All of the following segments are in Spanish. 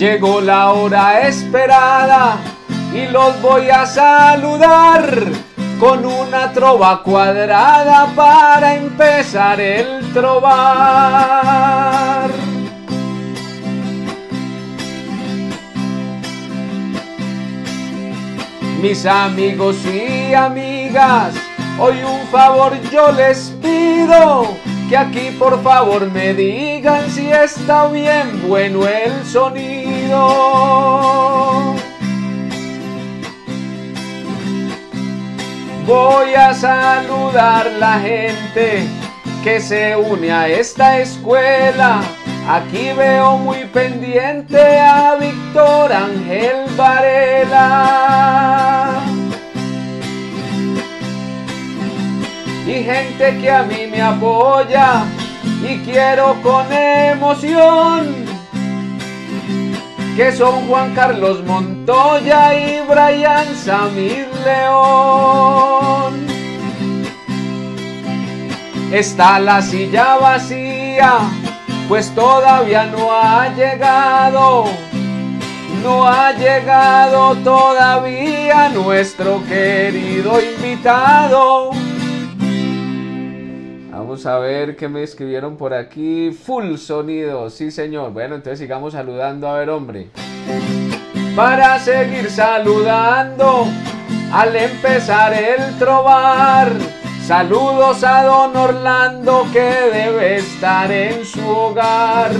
Llegó la hora esperada y los voy a saludar con una trova cuadrada para empezar el trovar. Mis amigos y amigas, hoy un favor yo les pido, que aquí por favor me digan si está bien bueno el sonido. Voy a saludar la gente que se une a esta escuela. Aquí veo muy pendiente a Víctor Ángel Varela. Y gente que a mí me apoya y quiero con emoción, que son Juan Carlos Montoya y Brian Samir León. Está la silla vacía, pues todavía no ha llegado todavía nuestro querido invitado. Vamos a ver qué me escribieron por aquí. Full sonido, sí señor. Bueno, entonces sigamos saludando, a ver, hombre. Para seguir saludando al empezar el trovar, saludos a don Orlando, que debe estar en su hogar.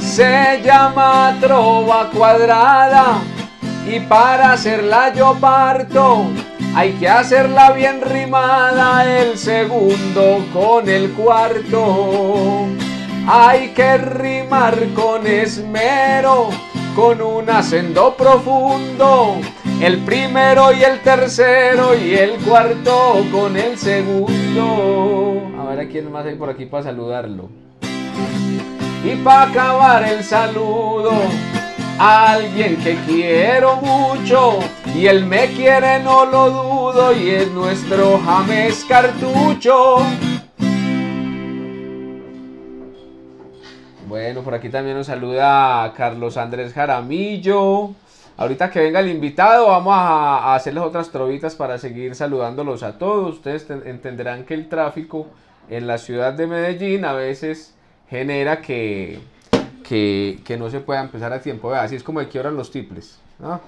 Se llama trova cuadrada y para hacerla yo parto. Hay que hacerla bien rimada, el segundo con el cuarto. Hay que rimar con esmero, con un acento profundo, el primero y el tercero y el cuarto con el segundo. A ver a quién más hay por aquí para saludarlo. Y para acabar el saludo, alguien que quiero mucho y él me quiere, no lo dudo, y es nuestro James Cartucho. Bueno, por aquí también nos saluda a Carlos Andrés Jaramillo. Ahorita que venga el invitado vamos a hacer las otras trovitas para seguir saludándolos a todos. Ustedes entenderán que el tráfico en la ciudad de Medellín a veces genera que no se pueda empezar a tiempo. Vea, así es como de quiebran los tiples, ¿no?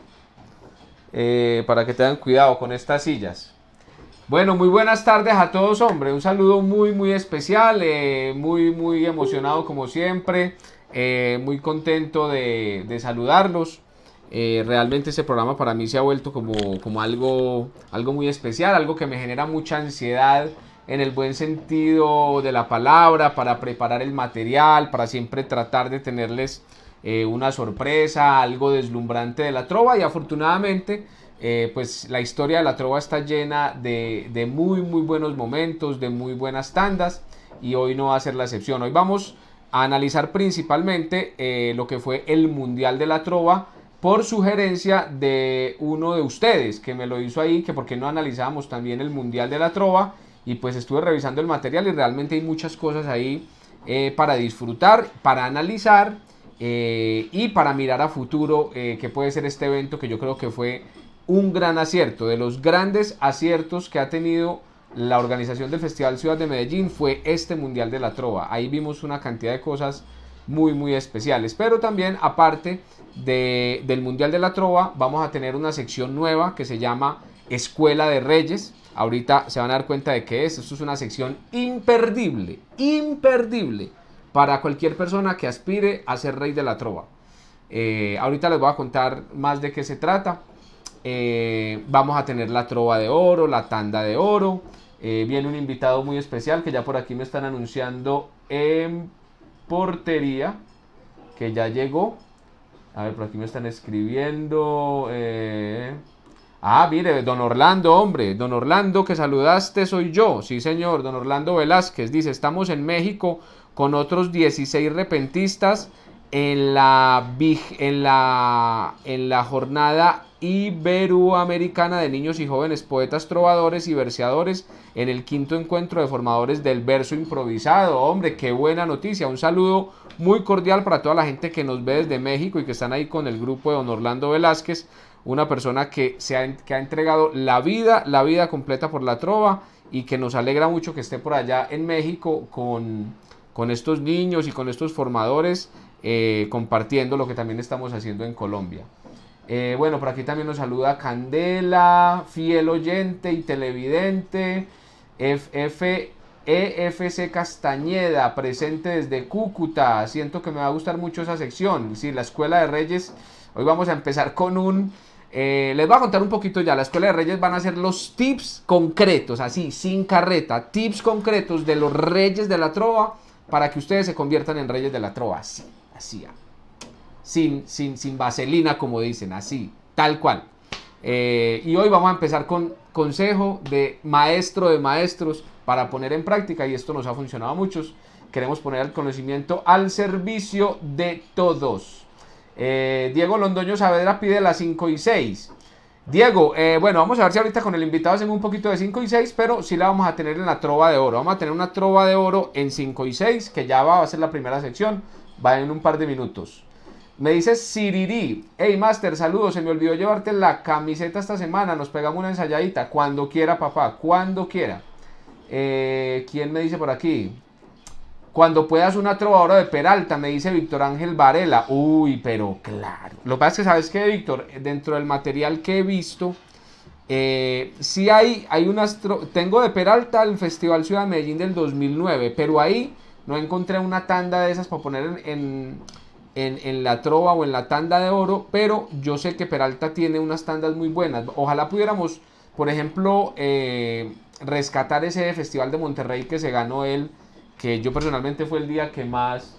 Para que tengan cuidado con estas sillas. Bueno, muy buenas tardes a todos, hombre. Un saludo muy, muy especial. Muy emocionado como siempre. Muy contento de saludarlos. Realmente este programa para mí se ha vuelto como algo muy especial. Algo que me genera mucha ansiedad, en el buen sentido de la palabra, para preparar el material, para siempre tratar de tenerles una sorpresa, algo deslumbrante de la trova. Y afortunadamente, pues la historia de la trova está llena de muy buenos momentos, de muy buenas tandas, y hoy no va a ser la excepción. Hoy vamos a analizar principalmente lo que fue el Mundial de la Trova, por sugerencia de uno de ustedes, que me lo hizo ahí, que por qué no analizábamos también el Mundial de la Trova. Y pues estuve revisando el material y realmente hay muchas cosas ahí para disfrutar, para analizar y para mirar a futuro que puede ser este evento, que yo creo que fue un gran acierto. De los grandes aciertos que ha tenido la organización del Festival Ciudad de Medellín fue este Mundial de la Trova. Ahí vimos una cantidad de cosas muy especiales, pero también aparte del Mundial de la Trova vamos a tener una sección nueva que se llama Escuela de Reyes. Ahorita se van a dar cuenta de qué es. Esto es una sección imperdible, imperdible para cualquier persona que aspire a ser rey de la trova. Ahorita les voy a contar más de qué se trata. Vamos a tener la trova de oro, la tanda de oro. Viene un invitado muy especial que ya por aquí me están anunciando en portería, que ya llegó. A ver, por aquí me están escribiendo... Ah, mire, don Orlando, hombre, don Orlando, que saludaste, soy yo, sí señor, don Orlando Velásquez, dice, estamos en México con otros 16 repentistas en la jornada iberoamericana de niños y jóvenes poetas, trovadores y verseadores, en el 5º encuentro de formadores del verso improvisado. Hombre, qué buena noticia, un saludo muy cordial para toda la gente que nos ve desde México y que están ahí con el grupo de don Orlando Velásquez, una persona que ha entregado la vida completa por la trova, y que nos alegra mucho que esté por allá en México con estos niños y con estos formadores, compartiendo lo que también estamos haciendo en Colombia. Bueno, por aquí también nos saluda Candela, fiel oyente y televidente. FF EFC Castañeda, presente desde Cúcuta. Siento que me va a gustar mucho esa sección. Sí, la Escuela de Reyes. Hoy vamos a empezar con un... les voy a contar un poquito ya. La Escuela de Reyes van a hacer los tips concretos, así, sin carreta. Tips concretos de los Reyes de la Trova para que ustedes se conviertan en Reyes de la Trova. Así, así. Sin vaselina, como dicen, así, tal cual. Y hoy vamos a empezar con consejo de maestro de maestros para poner en práctica, y esto nos ha funcionado a muchos. Queremos poner el conocimiento al servicio de todos. Diego Londoño Saavedra pide las 5 y 6. Diego, bueno, vamos a ver si ahorita con el invitado hacemos un poquito de 5 y 6, pero sí la vamos a tener en la trova de oro. Vamos a tener una trova de oro en 5 y 6, que ya va a ser la primera sección, va en un par de minutos. Me dice Siriri, hey Master, saludos, se me olvidó llevarte la camiseta esta semana, nos pegamos una ensayadita. Cuando quiera, papá, cuando quiera. ¿Quién me dice por aquí? Cuando puedas una trovadora de Peralta, me dice Víctor Ángel Varela. Uy, pero claro. Lo que pasa es que, ¿sabes qué, Víctor? Dentro del material que he visto, sí hay unas... Tengo de Peralta el Festival Ciudad de Medellín del 2009, pero ahí no encontré una tanda de esas para poner en la trova o en la tanda de oro, pero yo sé que Peralta tiene unas tandas muy buenas. Ojalá pudiéramos, por ejemplo, rescatar ese Festival de Monterrey que se ganó él, que yo personalmente fue el día que más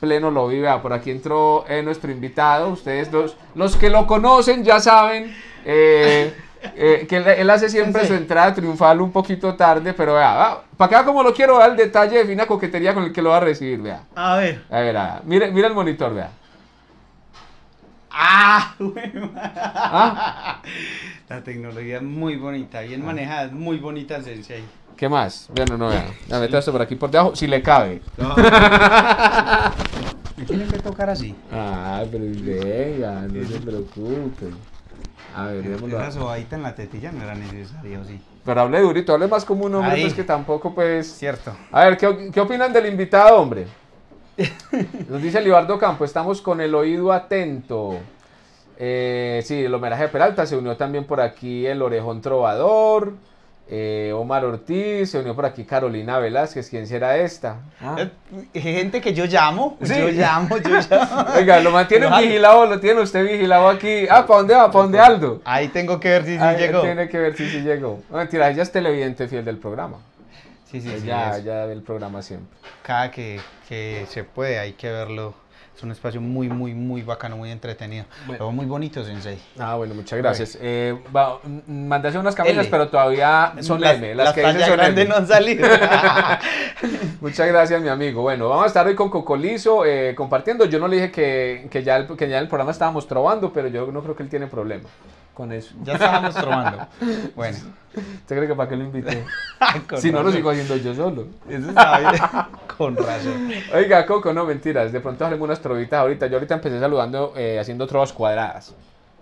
pleno lo vive. Ah, por aquí entró nuestro invitado. Ustedes los que lo conocen ya saben que él hace siempre su entrada triunfal un poquito tarde, pero vea, para acá como lo quiero, vea el detalle de fina coquetería con el que lo va a recibir, vea. A ver, mira el monitor, vea. ¡Ah! ¿Ah? La tecnología es muy bonita, bien manejada, es muy bonita, Sensei. ¿Qué más? Bueno, no, vean. La meto esto por aquí por debajo, si le cabe. No. ¿Me tienen que tocar así? Ah, pero venga, no se preocupen. A ver, démoslo. Esa sobadita en la tetilla no era necesaria, ¿o sí? Pero hable durito, hable más como un hombre, pues que tampoco, pues... Cierto. A ver, ¿qué opinan del invitado, hombre? Nos dice Libardo Campo, estamos con el oído atento. Sí, el homenaje de Peralta, se unió también por aquí el Orejón Trovador. Omar Ortiz, se unió por aquí Carolina Velázquez, ¿quién será esta? Gente que yo llamo, sí. yo llamo. Oiga, lo mantienen vigilado, lo tiene usted vigilado aquí. Ah, ¿para dónde va? ¿Para dónde Aldo? Ahí tengo que ver si llegó. Tiene que ver si llegó. No, mentira, ella es televidente fiel del programa. Sí, ya ve el programa siempre. Cada que se puede, hay que verlo. Es un espacio muy, muy, muy bacano, muy entretenido. Bueno. Todo muy bonito, Sensei. Ah, bueno, muchas gracias. Bueno. Mandaste unas camisas, pero todavía son M. Las que dicen son M. No han salido. Muchas gracias, mi amigo. Bueno, vamos a estar hoy con Cocoliso compartiendo. Yo no le dije que ya el programa estábamos trovando, pero yo no creo que él tiene problema con eso. Ya estábamos trovando. Bueno. ¿Usted cree que para qué lo invité? Si no, lo sigo haciendo yo solo. Eso está bien. Con razón. Oiga, Coco, no, mentiras. De pronto hacemos unas trovitas ahorita. Yo ahorita empecé saludando, haciendo trovas cuadradas.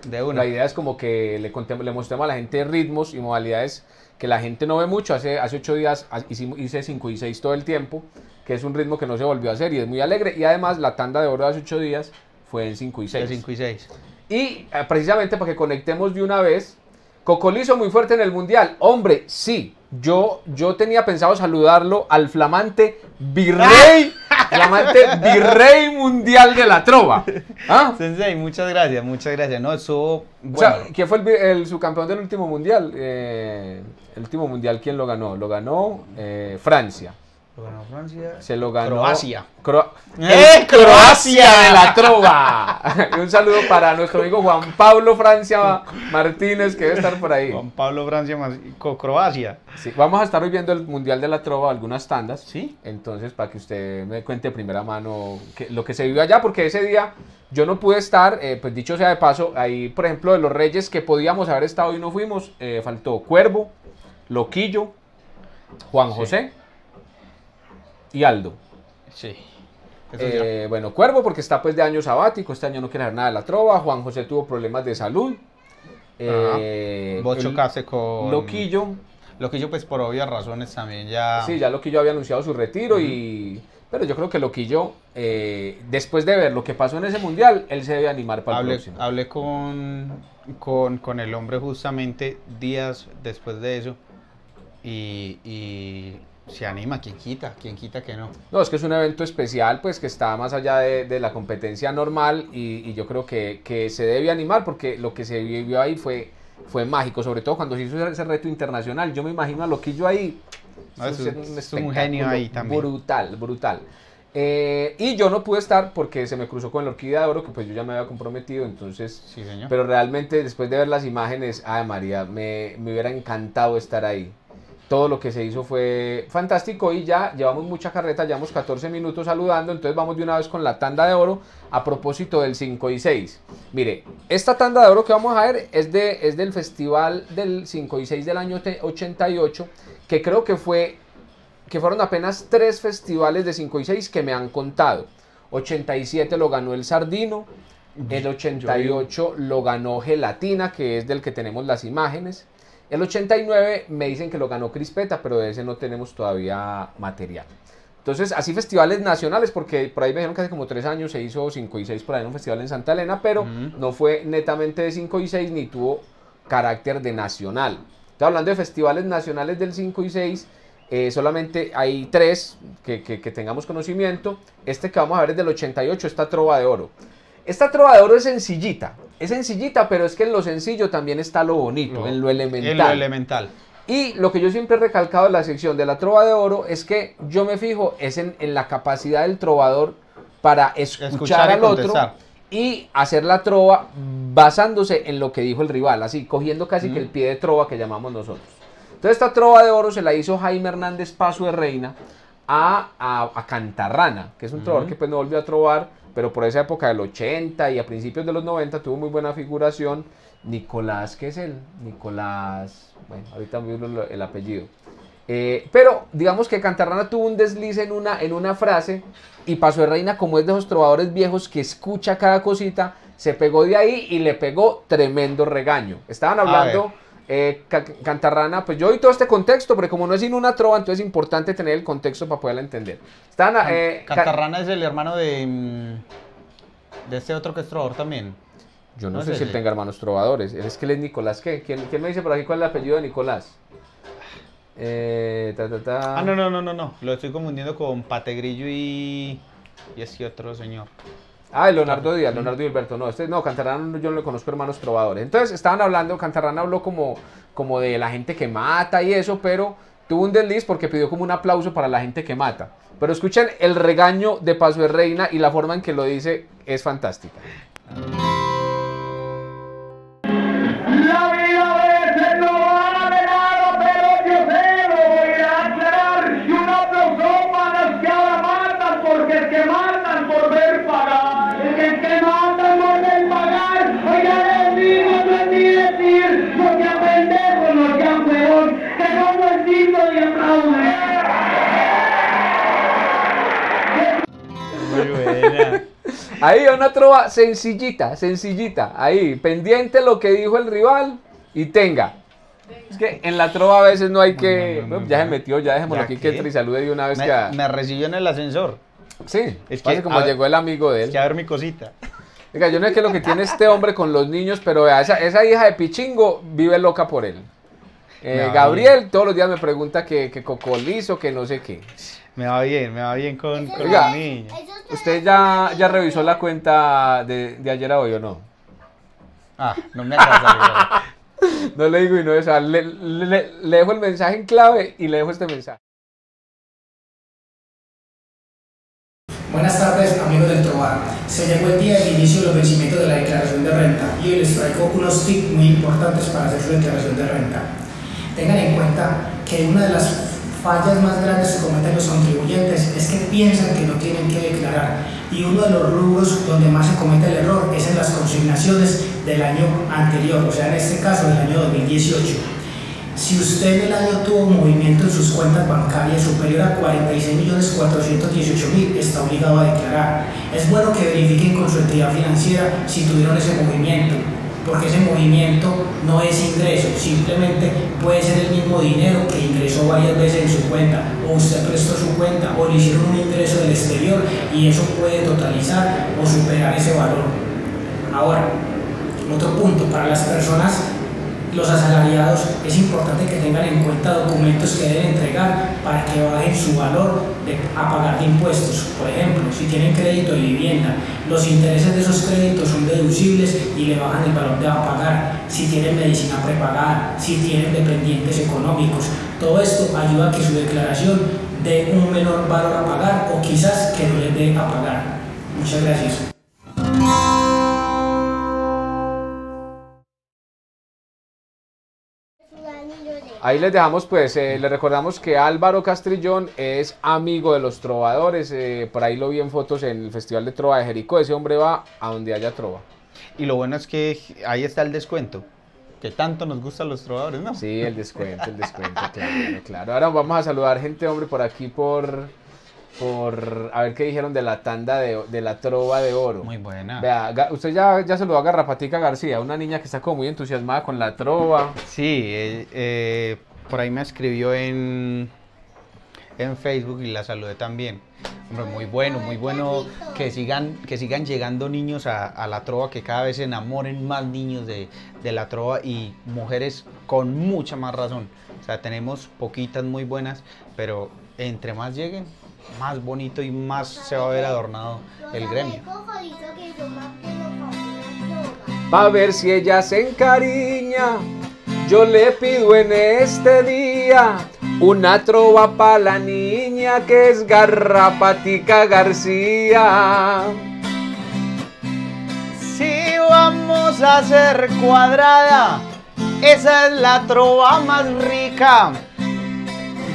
De una. La idea es como que le mostremos a la gente ritmos y modalidades que la gente no ve mucho. Hace 8 días hice 5 y 6 todo el tiempo, que es un ritmo que no se volvió a hacer y es muy alegre. Y además, la tanda de oro de hace 8 días fue en 5 y 6. Y precisamente para que conectemos de una vez, Cocoliso muy fuerte en el mundial. Hombre, sí, yo tenía pensado saludarlo al flamante virrey mundial de la trova. ¿Ah? Sensei, muchas gracias, muchas gracias. No, eso, bueno. O sea, ¿quién fue el subcampeón del último mundial? El último mundial, ¿quién lo ganó? Lo ganó Francia. Lo ganó Francia. Se lo ganó Croacia. Croacia de la trova. Un saludo para nuestro amigo Juan Pablo Francia Martínez, que debe estar por ahí. Juan Pablo Francia Croacia. Sí, vamos a estar hoy viendo el Mundial de la Trova, algunas tandas. Sí. Entonces, para que usted me cuente de primera mano lo que se vivió allá, porque ese día yo no pude estar, pues dicho sea de paso, ahí, por ejemplo, de los Reyes que podíamos haber estado y no fuimos, faltó Cuervo, Loquillo, Juan José. Sí. Y Aldo. Sí. Bueno, Cuervo porque está pues de año sabático, este año no quiere hacer nada de la trova. Juan José tuvo problemas de salud. Vos chocaste con Loquillo. Loquillo pues por obvias razones también ya... Sí, ya Loquillo había anunciado su retiro y... Pero yo creo que Loquillo, después de ver lo que pasó en ese mundial, él se debe animar para el próximo. Hablé con el hombre justamente días después de eso y... Se anima, quién quita que no. No, es que es un evento especial, pues que está más allá de la competencia normal y yo creo que se debe animar porque lo que se vivió ahí fue mágico, sobre todo cuando se hizo ese reto internacional. Yo me imagino a Loquillo ahí. No, es un genio ahí también. Brutal, brutal. Y yo no pude estar porque se me cruzó con la Orquídea de Oro, que pues yo ya me había comprometido, entonces... Sí, señor. Pero realmente después de ver las imágenes, ay María, me hubiera encantado estar ahí. Todo lo que se hizo fue fantástico y ya llevamos mucha carreta, llevamos 14 minutos saludando, entonces vamos de una vez con la tanda de oro a propósito del 5 y 6. Mire, esta tanda de oro que vamos a ver es del festival del 5 y 6 del año 88, que creo que fueron apenas 3 festivales de 5 y 6 que me han contado. 87 lo ganó el Sardino, el 88 lo ganó Gelatina, que es del que tenemos las imágenes. El 89 me dicen que lo ganó Crispeta, pero de ese no tenemos todavía material. Entonces, así festivales nacionales, porque por ahí me dijeron que hace como 3 años se hizo 5 y 6 por ahí en un festival en Santa Elena, pero no fue netamente de 5 y 6 ni tuvo carácter de nacional. Estoy hablando de festivales nacionales del 5 y 6, solamente hay 3 que tengamos conocimiento. Este que vamos a ver es del 88, esta trova de oro. Esta trova de oro es sencillita, pero es que en lo sencillo también está lo bonito, en lo elemental. En lo elemental. Y lo que yo siempre he recalcado en la sección de la trova de oro es que yo me fijo es en la capacidad del trovador para escuchar al otro y hacer la trova basándose en lo que dijo el rival, así cogiendo casi que el pie de trova que llamamos nosotros. Entonces esta trova de oro se la hizo Jaime Hernández Paso de Reina a Cantarrana, que es un trovador que pues no volvió a trovar, pero por esa época del 80 y a principios de los 90 tuvo muy buena figuración. Nicolás, ¿qué es él? Nicolás, bueno, ahorita me vino el apellido. Pero digamos que Cantarrana tuvo un desliz en una frase y Paso de Reina, como es de esos trovadores viejos que escucha cada cosita, se pegó de ahí y le pegó tremendo regaño. Estaban hablando... Cantarrana, pues yo doy todo este contexto, porque como no es sin una trova, entonces es importante tener el contexto para poderla entender. Cantarrana es el hermano de este otro que es trovador también. Yo no sé si él tenga hermanos trovadores. Es que él es Nicolás, ¿qué? ¿Quién me dice por aquí cuál es el apellido de Nicolás? Ah, no, lo estoy confundiendo con Pategrillo y ese otro señor. Ah, Leonardo Díaz, Leonardo Gilberto, no, este, no, Cantarrana yo no le conozco hermanos trovadores. Entonces estaban hablando, Cantarrana habló como de la gente que mata y eso, pero tuvo un desliz porque pidió como un aplauso para la gente que mata. Pero escuchen el regaño de Paso de Reina y la forma en que lo dice es fantástica. La vida a veces no va a venado, pero yo sé, lo voy a aclarar. Si un aplauso para los que ahora matan, porque es que matan por ver pagar. Que matan por el pagar, oiga, les digo, no es ni decir, porque a pendejo, no que a peón, que no es digno de aplaudir. Muy buena. Ahí una trova sencillita, ahí, pendiente lo que dijo el rival y tenga. Es que en la trova a veces no hay que, ya se metió, ya dejémoslo aquí que entre y salude de una vez que... Me recibió en el ascensor. Sí, es que como llegó el amigo de él. Es que a ver mi cosita. Oiga, yo no sé qué es lo que tiene este hombre con los niños, pero vea, esa hija de Pichingo vive loca por él. Gabriel todos los días me pregunta que Cocoliso, que no sé qué. Me va bien con los niños. ¿Usted ya revisó la cuenta de ayer a hoy o no? No me alcanza. No le digo y no es. Le dejo el mensaje en clave y le dejo este mensaje. Buenas tardes, amigos del Trobar. Se llegó el día del inicio de los vencimientos de la declaración de renta y hoy les traigo unos tips muy importantes para hacer su declaración de renta. Tengan en cuenta que una de las fallas más grandes que cometen los contribuyentes es que piensan que no tienen que declarar, y uno de los rubros donde más se comete el error es en las consignaciones del año anterior, o sea, en este caso del año 2018. Si usted en el año tuvo movimiento en sus cuentas bancarias superior a 46.418.000, está obligado a declarar. Es bueno que verifiquen con su entidad financiera si tuvieron ese movimiento, porque ese movimiento no es ingreso, simplemente puede ser el mismo dinero que ingresó varias veces en su cuenta, o usted prestó su cuenta, o le hicieron un ingreso del exterior, y eso puede totalizar o superar ese valor. Ahora, otro punto, para las personas, los asalariados, es importante que tengan en cuenta documentos que deben entregar para que bajen su valor a pagar de impuestos. Por ejemplo, si tienen crédito de vivienda, los intereses de esos créditos son deducibles y le bajan el valor de a pagar. Si tienen medicina prepagada, si tienen dependientes económicos, todo esto ayuda a que su declaración dé un menor valor a pagar o quizás que no les dé a pagar. Muchas gracias. Ahí les dejamos, pues, les recordamos que Álvaro Castrillón es amigo de los trovadores, por ahí lo vi en fotos en el Festival de Trova de Jericó, ese hombre va a donde haya trova. Y lo bueno es que ahí está el descuento, que tanto nos gustan los trovadores, ¿no? Sí, el descuento, claro, claro. Ahora vamos a saludar gente, hombre, por aquí, por a ver qué dijeron de la tanda de la trova de oro. Muy buena. Vea, usted ya saludó a Garrapatica García, una niña que está como muy entusiasmada con la trova. Sí, por ahí me escribió en Facebook y la saludé también. Hombre, muy bueno que sigan llegando niños a la trova, que cada vez se enamoren más niños de la trova, y mujeres con mucha más razón. O sea, tenemos poquitas muy buenas, pero entre más lleguen, más bonito y más se va a ver adornado el gremio. Pa' ver si ella se encariña, yo le pido en este día una trova pa' la niña que es Garrapatica García. Si vamos a hacer cuadrada, esa es la trova más rica.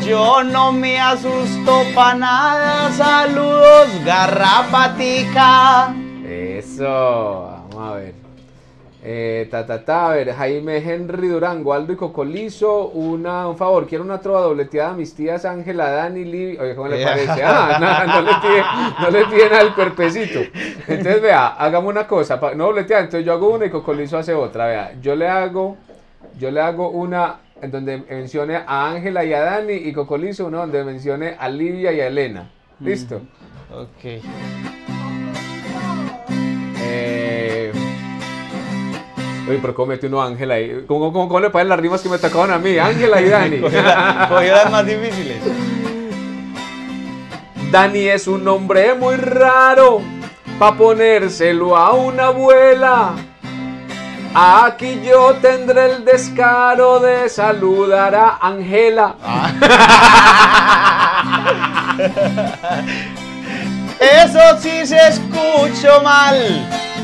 Yo no me asusto pa' nada, saludos Garrapatica. Eso, vamos a ver. A ver, Jaime Henry Durango, Aldo y Cocoliso, un favor, quiero una trova dobleteada a mis tías Ángela, Dani, Livi. Oye, ¿cómo le parece? Ah, no le piden al perpecito. Entonces, vea, hagamos una cosa, no dobleteada, entonces yo hago una y Cocoliso hace otra, vea. Yo le hago una en donde mencione a Ángela y a Dani, y Cocolizo uno donde mencione a Livia y a Elena. ¿Listo? Ok. Oye, pero ¿cómo mete uno a Ángela ahí? ¿Cómo le pagan las rimas que me tocaban a mí? Ángela y Dani. Cogió las más difíciles. Dani es un hombre muy raro pa' ponérselo a una abuela. Aquí yo tendré el descaro de saludar a Ángela. Ah. Eso sí se escuchó mal,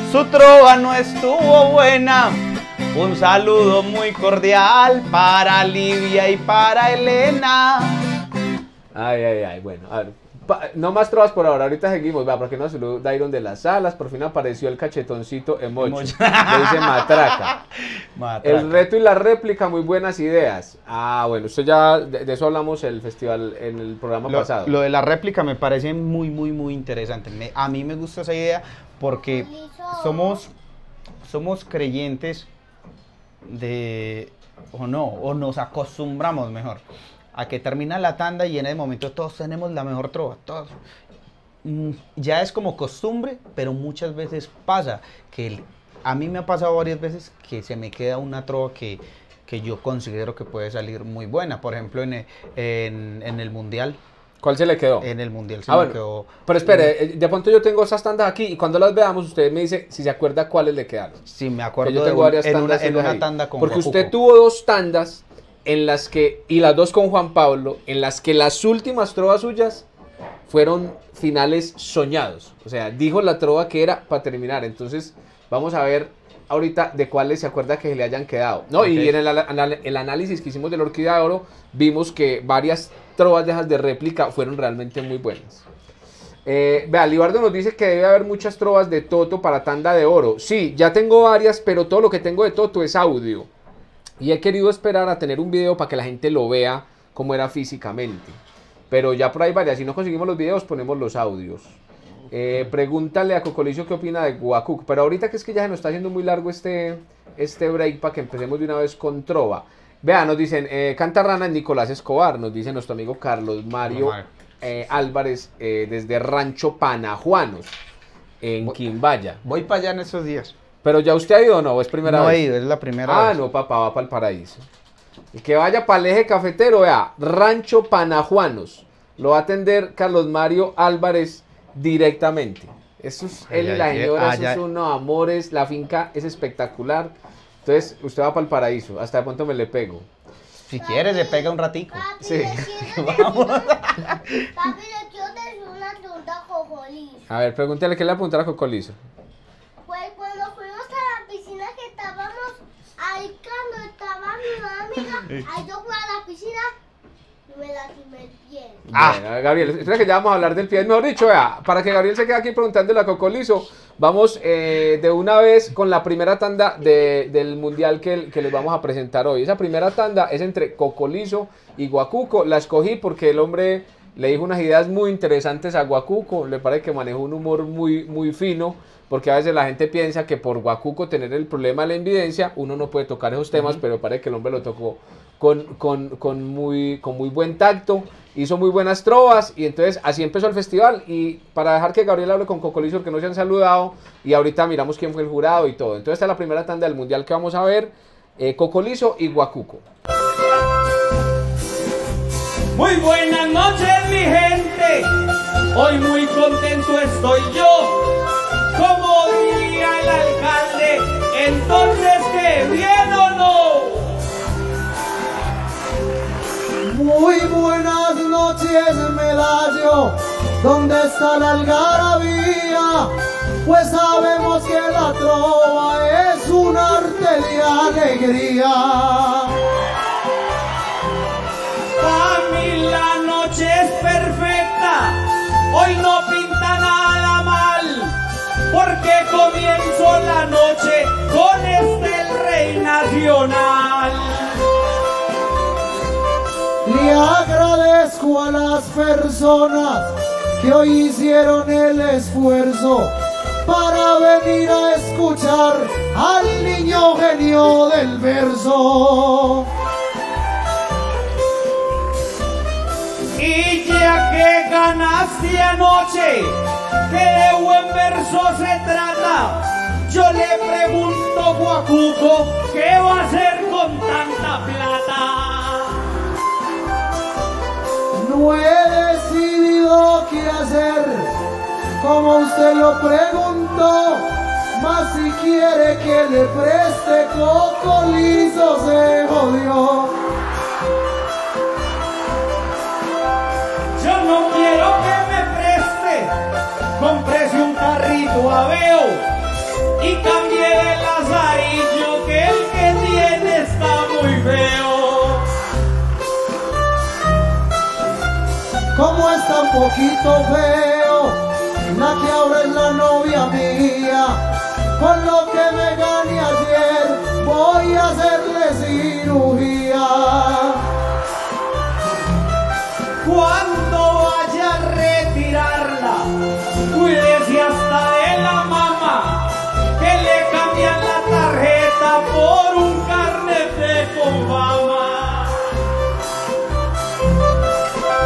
su trova no estuvo buena. Un saludo muy cordial para Livia y para Elena. Ay, ay, ay, bueno, a ver. No más trabas por ahora, ahorita seguimos. Va, porque no saludo Dairon de las Alas. Por fin apareció el cachetoncito emoji. Le dice matraca. El reto y la réplica, muy buenas ideas. Ah, bueno, usted ya de eso hablamos el festival, en el programa pasado. Lo de la réplica me parece muy interesante. A mí me gusta esa idea porque somos creyentes de, o nos acostumbramos mejor a que termina la tanda y en el momento todos tenemos la mejor trova, todos. Ya es como costumbre, pero muchas veces pasa que a mí me ha pasado varias veces que se me queda una trova que yo considero que puede salir muy buena. Por ejemplo, en el Mundial. ¿Cuál se le quedó? En el Mundial se me quedó. Pero espere, de pronto yo tengo esas tandas aquí y cuando las veamos usted me dice si se acuerda cuáles le quedaron. Sí, me acuerdo. Yo tengo varias tandas en una tanda con Guacuco. Porque usted tuvo dos tandas en las que, y las dos con Juan Pablo, en las que las últimas trovas suyas fueron finales soñados. O sea, dijo la trova que era para terminar. Entonces, vamos a ver ahorita de cuáles se acuerda que se le hayan quedado. No, okay. Y en el análisis que hicimos de la Orquídea de Oro, vimos que varias trovas de esas de réplica fueron realmente muy buenas. Vea, Libardo nos dice que debe haber muchas trovas de Toto para Tanda de Oro. Sí, ya tengo varias, pero todo lo que tengo de Toto es audio. Y he querido esperar a tener un video para que la gente lo vea como era físicamente. Pero ya por ahí varias, si no conseguimos los videos, ponemos los audios. Pregúntale a Cocoliso qué opina de Guacuco. Pero ahorita que es que ya se nos está haciendo muy largo este break, para que empecemos de una vez con trova. Vea, nos dicen, Cantarrana es Nicolás Escobar, nos dice nuestro amigo Carlos Mario Álvarez, desde Rancho Panajuanos en Quimbaya. Voy para allá en esos días. ¿Pero ya usted ha ido o no? ¿Es primera vez? No he ido, es la primera vez. Ah, no, papá, va para el paraíso. El que vaya para el eje cafetero, vea, Rancho Panajuanos, lo va a atender Carlos Mario Álvarez directamente. Eso es él y la señora, eso es unos amores, la finca es espectacular. Entonces usted va para el paraíso, hasta de pronto me le pego. Si quieres, le pega un ratico. Papi, sí. Vamos. Papi, le quiero decir una pregunta a Cocoliso. A ver, pregúntale qué le apuntará a Cocoliso. Pues cuando fuimos a la piscina que estábamos, ahí cuando estaba mi mamá, amiga, ahí yo fui a la piscina y me lastimé el pie. Bueno, Gabriel, espera que ya vamos a hablar del pie. Mejor dicho, vea, para que Gabriel se quede aquí preguntándole a Cocoliso, vamos de una vez con la primera tanda del mundial que les vamos a presentar hoy. Esa primera tanda es entre Cocoliso y Guacuco. La escogí porque el hombre le dijo unas ideas muy interesantes a Guacuco. Le parece que manejó un humor muy, muy fino, porque a veces la gente piensa que por Guacuco tener el problema de la invidencia, uno no puede tocar esos temas, pero parece que el hombre lo tocó con muy buen tacto, hizo muy buenas trovas, y entonces así empezó el festival. Y para dejar que Gabriel hable con Cocoliso, que no se han saludado, y ahorita miramos quién fue el jurado y todo. Entonces esta es la primera tanda del mundial que vamos a ver, Cocoliso y Guacuco. Muy buenas noches, mi gente, hoy muy contento estoy yo, como diría el alcalde, entonces que bien o no. Muy buenas noches, Medallo, ¿dónde está la algarabía? Pues sabemos que la trova es un arte de alegría. La noche es perfecta, hoy no pinta nada mal, porque comienzo la noche con el Rey Nacional. Le agradezco a las personas que hoy hicieron el esfuerzo para venir a escuchar al niño genio del verso. Y ya que ganaste anoche, que de buen verso se trata, yo le pregunto, Guacuco, ¿qué va a hacer con tanta plata? No he decidido qué hacer, como usted lo preguntó, mas si quiere que le preste, Cocoliso se jodió. No quiero que me preste, comprese un carrito a veo y cambie el lazarillo, que el que tiene está muy feo. Como es tan poquito feo, la que ahora es la novia mía, con lo que me gané ayer voy a hacerle cirugía. Cuando vaya a retirarla, cuídese hasta de la mamá, que le cambian la tarjeta por un carnet con fama.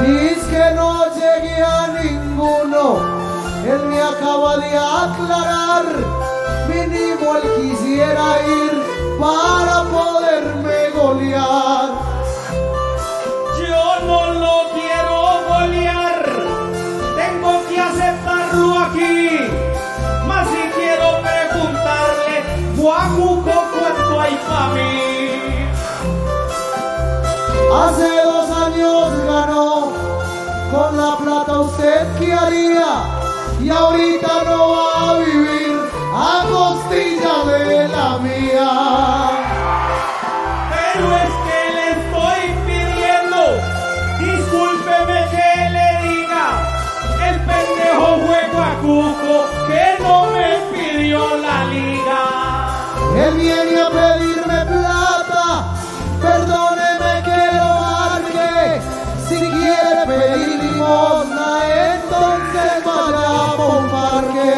Dice que no llegué a ninguno, él me acaba de aclarar, mínimo él quisiera ir para poderme golear. Yo no lo aquí, mas si quiero preguntarle, Guacuco, ¿cuánto hay para mí? Hace 2 años ganó Con la plata usted qué haría, y ahorita no va a vivir a costilla de la mía. Pero es que le estoy pidiendo, discúlpeme que le diga, el pendejo fue Guacuco que no me pidió la liga. Él viene a pedirme plata, perdóneme que lo marque, si quiere pedir limosna, entonces vaya por un parque.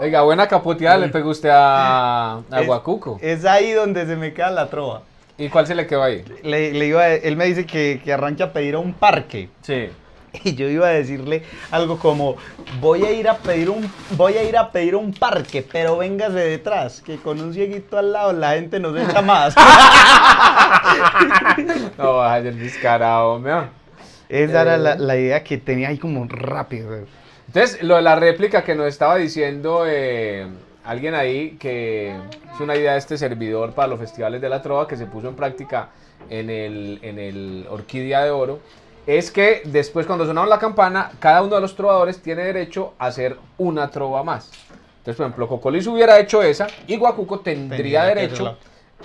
Oiga, buena capoteada le pegó usted a Guacuco. Es ahí donde se me cae la trova. ¿Y cuál se le quedó ahí? Le iba a, él me dice que arranque a pedir a un parque. Sí. Y yo iba a decirle algo como, voy a ir a pedir un parque, pero véngase detrás, que con un cieguito al lado la gente nos echa más. No, vaya el descarado, mea. Esa era la idea que tenía ahí como rápido. Entonces, lo de la réplica que nos estaba diciendo alguien ahí, que es una idea de este servidor para los festivales de la trova, que se puso en práctica en el Orquídea de Oro, es que después cuando sonaba la campana, cada uno de los trovadores tiene derecho a hacer una trova más. Entonces, por ejemplo, Cocoliso hubiera hecho esa y Guacuco tendría derecho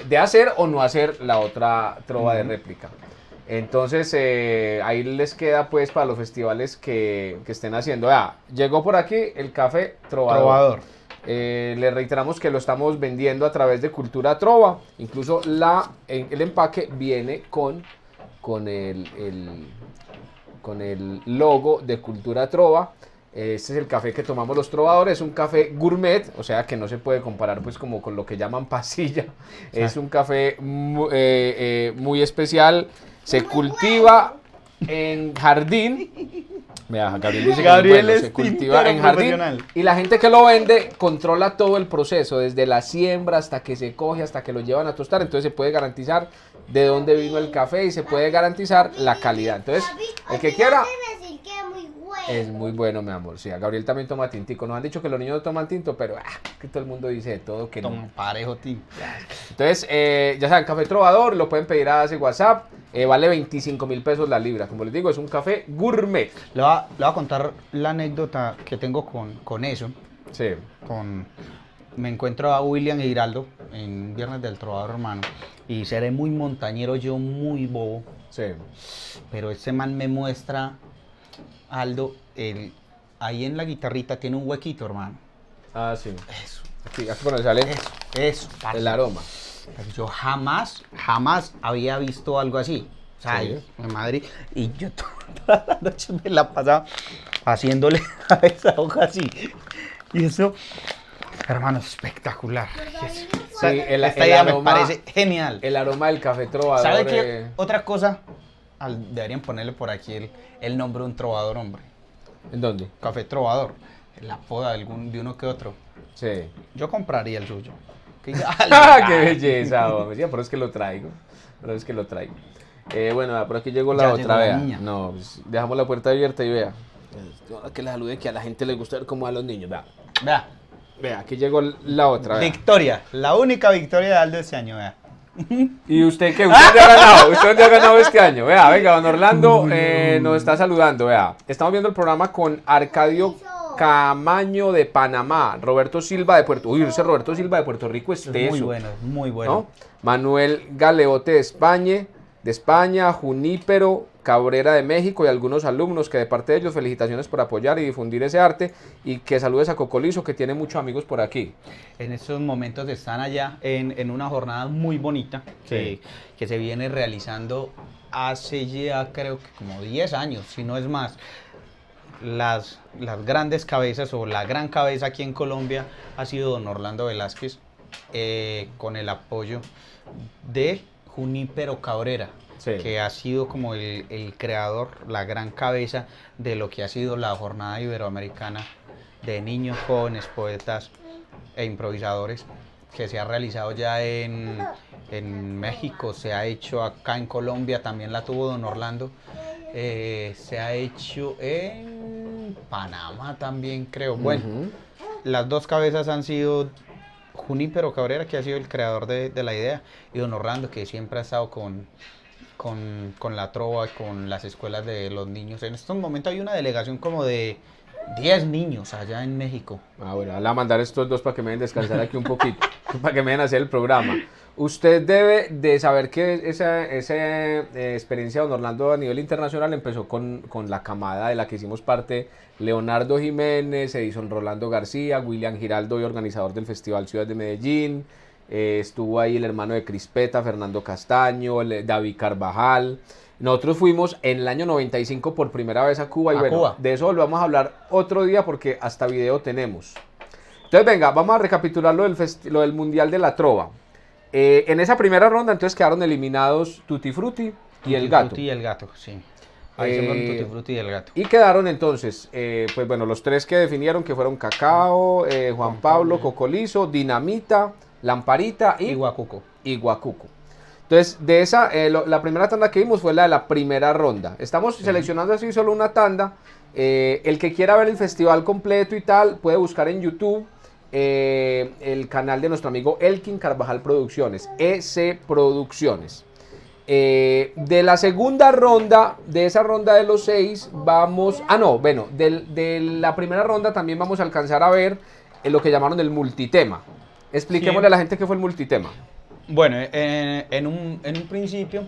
de hacer o no hacer la otra trova de réplica. Entonces, ahí les queda pues para los festivales que estén haciendo. Llegó por aquí el café trovador. Les reiteramos que lo estamos vendiendo a través de Cultura Trova. Incluso el empaque viene con el logo de Cultura Trova. Este es el café que tomamos los trovadores, es un café gourmet, o sea que no se puede comparar pues como con lo que llaman pasilla. Exacto. Es un café muy especial. Se cultiva en jardín. Mira, Gabriel dice Gabriel es bueno, se cultiva en jardín. Y la gente que lo vende controla todo el proceso, desde la siembra hasta que se coge, hasta que lo llevan a tostar. Entonces se puede garantizar de dónde vino el café y se puede garantizar la calidad. Entonces, el que quiera. Es muy bueno, mi amor. Sí, a Gabriel también toma tintico. Nos han dicho que los niños no toman tinto, pero que todo el mundo dice de todo que toman parejo tinto. Entonces, ya saben, café trovador, lo pueden pedir a ese WhatsApp. Vale 25.000 pesos la libra. Como les digo, es un café gourmet. Le voy a contar la anécdota que tengo con eso. Sí. Me encuentro a William Giraldo en Viernes del Trovador, hermano. Y seré muy montañero, yo muy bobo. Sí. Pero ese man me muestra... Aldo, ahí en la guitarrita tiene un huequito, hermano. Ah, sí. Eso. Aquí, bueno, sale eso. El aroma. Yo jamás había visto algo así. O sea, sí. Mi madre. Y yo toda la noche me la pasaba haciéndole a esa hoja así. Y eso, hermano, espectacular. Eso. Sí, esta idea me parece genial. El aroma del café trovador. ¿Sabe qué? Otra cosa. Deberían ponerle por aquí el nombre de un trovador, hombre. ¿En dónde? Café Trovador. La apoda de uno que otro. Sí. Yo compraría el suyo. ¡Qué belleza! Hombre. Pero es que lo traigo. Bueno, por aquí llegó la otra, vea. No, pues dejamos la puerta abierta y vea. Que la salude, que a la gente le gusta ver como a los niños. Vea, aquí llegó la otra. Vea. Victoria. La única victoria de Aldo este año, vea. ¿Y usted qué? Usted ha ganado este año. Vea, venga, don Orlando nos está saludando. Vea, estamos viendo el programa con Arcadio Camaño de Panamá, Roberto Silva de Puerto Rico. Uy, ese Roberto Silva de Puerto Rico es teso. Muy bueno, muy bueno. ¿No? Manuel Galeote de España, Junípero Cabrera de México y algunos alumnos que de parte de ellos felicitaciones por apoyar y difundir ese arte y que saludes a Cocoliso que tiene muchos amigos por aquí. En estos momentos están allá en una jornada muy bonita que se viene realizando hace ya creo que como 10 años, si no es más. Las grandes cabezas o la gran cabeza aquí en Colombia ha sido don Orlando Velásquez con el apoyo de Junípero Cabrera. Sí. Que ha sido como el creador, la gran cabeza de lo que ha sido la jornada iberoamericana de niños, jóvenes, poetas e improvisadores que se ha realizado ya en México, se ha hecho acá en Colombia, también la tuvo don Orlando, se ha hecho en Panamá también creo, bueno, las dos cabezas han sido Junípero Cabrera, que ha sido el creador de la idea, y don Orlando, que siempre ha estado con la trova, con las escuelas de los niños. En estos momentos hay una delegación como de 10 niños allá en México. Ah, bueno, la mandar estos dos para que me den descansar aquí un poquito, para que me den hacer el programa. Usted debe de saber que esa experiencia de don Orlando a nivel internacional empezó con la camada de la que hicimos parte Leonardo Jiménez, Edison Rolando García, William Giraldo, y organizador del Festival Ciudad de Medellín. Estuvo ahí el hermano de Crispeta, Fernando Castaño, David Carvajal. Nosotros fuimos en el año 95 por primera vez a Cuba, y bueno, Cuba. De eso lo vamos a hablar otro día porque hasta video tenemos. Entonces venga, vamos a recapitular lo del Mundial de la Trova. En esa primera ronda entonces quedaron eliminados Tutti Frutti y el Gato. Tutti y el Gato, sí. Ahí se fueron Tutti Frutti y el Gato. Y quedaron entonces, pues bueno, los tres que definieron, que fueron Cacao, Juan Pablo, Cocoliso, Dinamita, Lamparita y Guacuco. Entonces, de esa, la primera tanda que vimos fue la de la primera ronda. Estamos seleccionando así solo una tanda. El que quiera ver el festival completo y tal, puede buscar en YouTube el canal de nuestro amigo Elkin Carvajal Producciones, EC Producciones. De la segunda ronda, de esa ronda de los 6, vamos... Ah, no, bueno, de la primera ronda también vamos a alcanzar a ver lo que llamaron el multitema. Expliquémosle a la gente qué fue el multitema. Bueno, en un principio,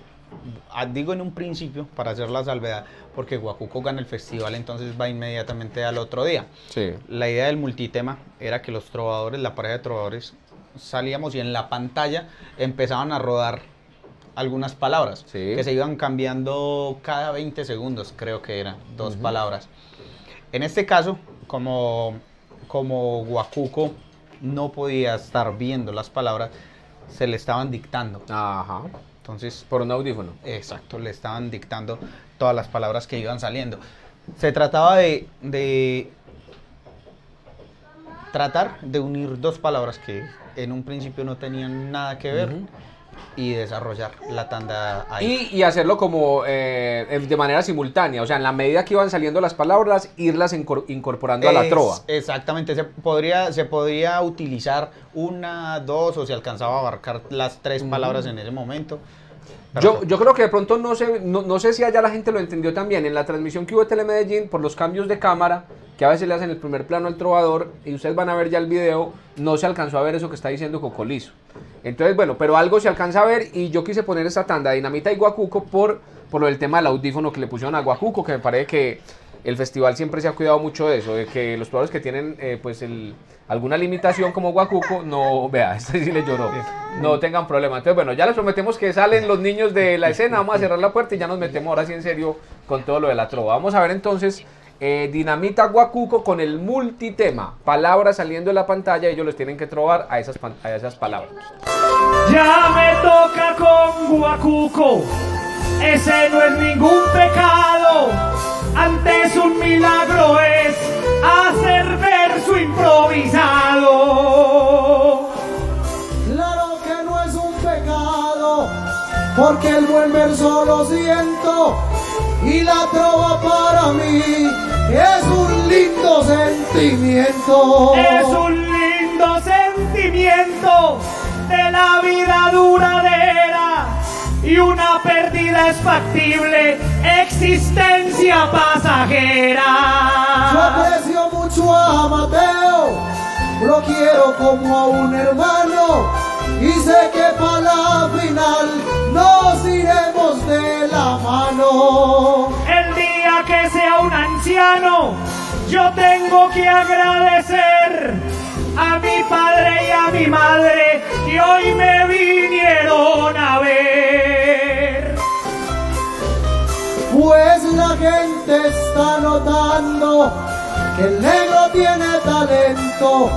digo en un principio para hacer la salvedad, porque Guacuco gana el festival, entonces va inmediatamente al otro día. Sí. La idea del multitema era que los trovadores, la pareja de trovadores, salíamos y en la pantalla empezaban a rodar algunas palabras, sí, que se iban cambiando cada 20 segundos, creo que eran dos palabras. En este caso, como Guacuco no podía estar viendo las palabras, se le estaban dictando. Ajá. Entonces, por un audífono. Exacto, le estaban dictando todas las palabras que iban saliendo. Se trataba de tratar de unir dos palabras que en un principio no tenían nada que ver y desarrollar la tanda ahí. Y hacerlo como de manera simultánea, o sea, en la medida que iban saliendo las palabras, irlas incorporando a la trova. Exactamente, se podría utilizar una, dos, o se alcanzaba a abarcar las 3 palabras en ese momento. Yo creo que de pronto no sé si allá la gente lo entendió también. En la transmisión que hubo de Telemedellín, por los cambios de cámara, que a veces le hacen el primer plano al trovador, y ustedes van a ver ya el video, no se alcanzó a ver eso que está diciendo Cocoliso. Entonces, bueno, pero algo se alcanza a ver, y yo quise poner esta tanda, Dinamita y Guacuco, por lo del tema del audífono que le pusieron a Guacuco, que me parece que el festival siempre se ha cuidado mucho de eso, de que los trovadores que tienen pues alguna limitación como Guacuco, no, vea, este sí le lloró, no tengan problema. Entonces, bueno, ya les prometemos que salen los niños de la escena, vamos a cerrar la puerta y ya nos metemos ahora sí en serio con todo lo de la trova. Vamos a ver entonces Dinamita Guacuco con el multitema, palabras saliendo de la pantalla, ellos los tienen que trovar a esas palabras. Ya me toca con Guacuco, ese no es ningún pecado, antes un milagro es hacer verso improvisado. Claro que no es un pecado, porque el buen verso lo siento, y la trova para mí es un lindo sentimiento. Es un lindo sentimiento de la vida duradera, y una pérdida es factible, existencia pasajera. Yo aprecio mucho a Mateo, lo quiero como a un hermano, y sé que para la final nos iremos de la mano. El día que sea un anciano, yo tengo que agradecer a mi padre y a mi madre que hoy me vinieron a ver. Pues la gente está notando que el negro tiene talento.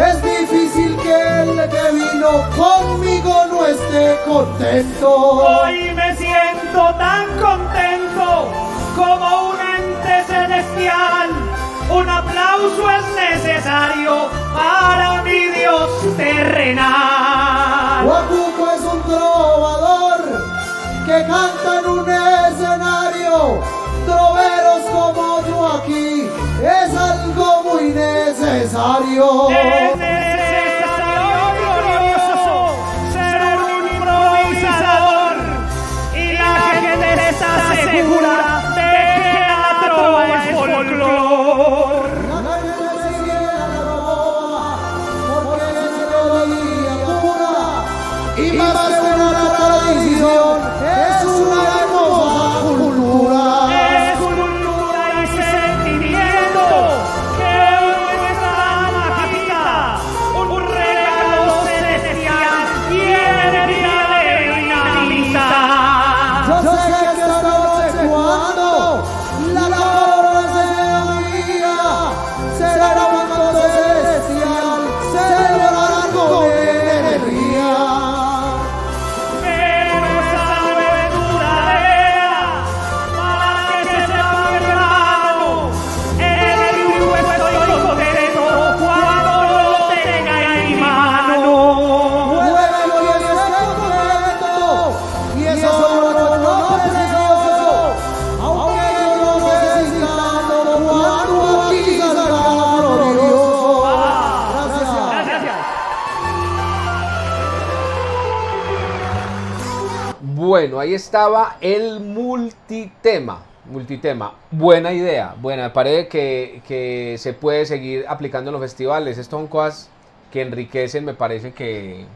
Es difícil que el que vino conmigo no esté contento. Hoy me siento tan contento como un ente celestial. Un aplauso es necesario para mi Dios terrenal. Guacuco es un trovador que canta en un escenario. Troveros como yo aquí es algo muy necesario. Es necesario Bueno, ahí estaba el multitema. Multitema, buena idea. Bueno, me parece que se puede seguir aplicando en los festivales. Estas son cosas que enriquecen, me parece que...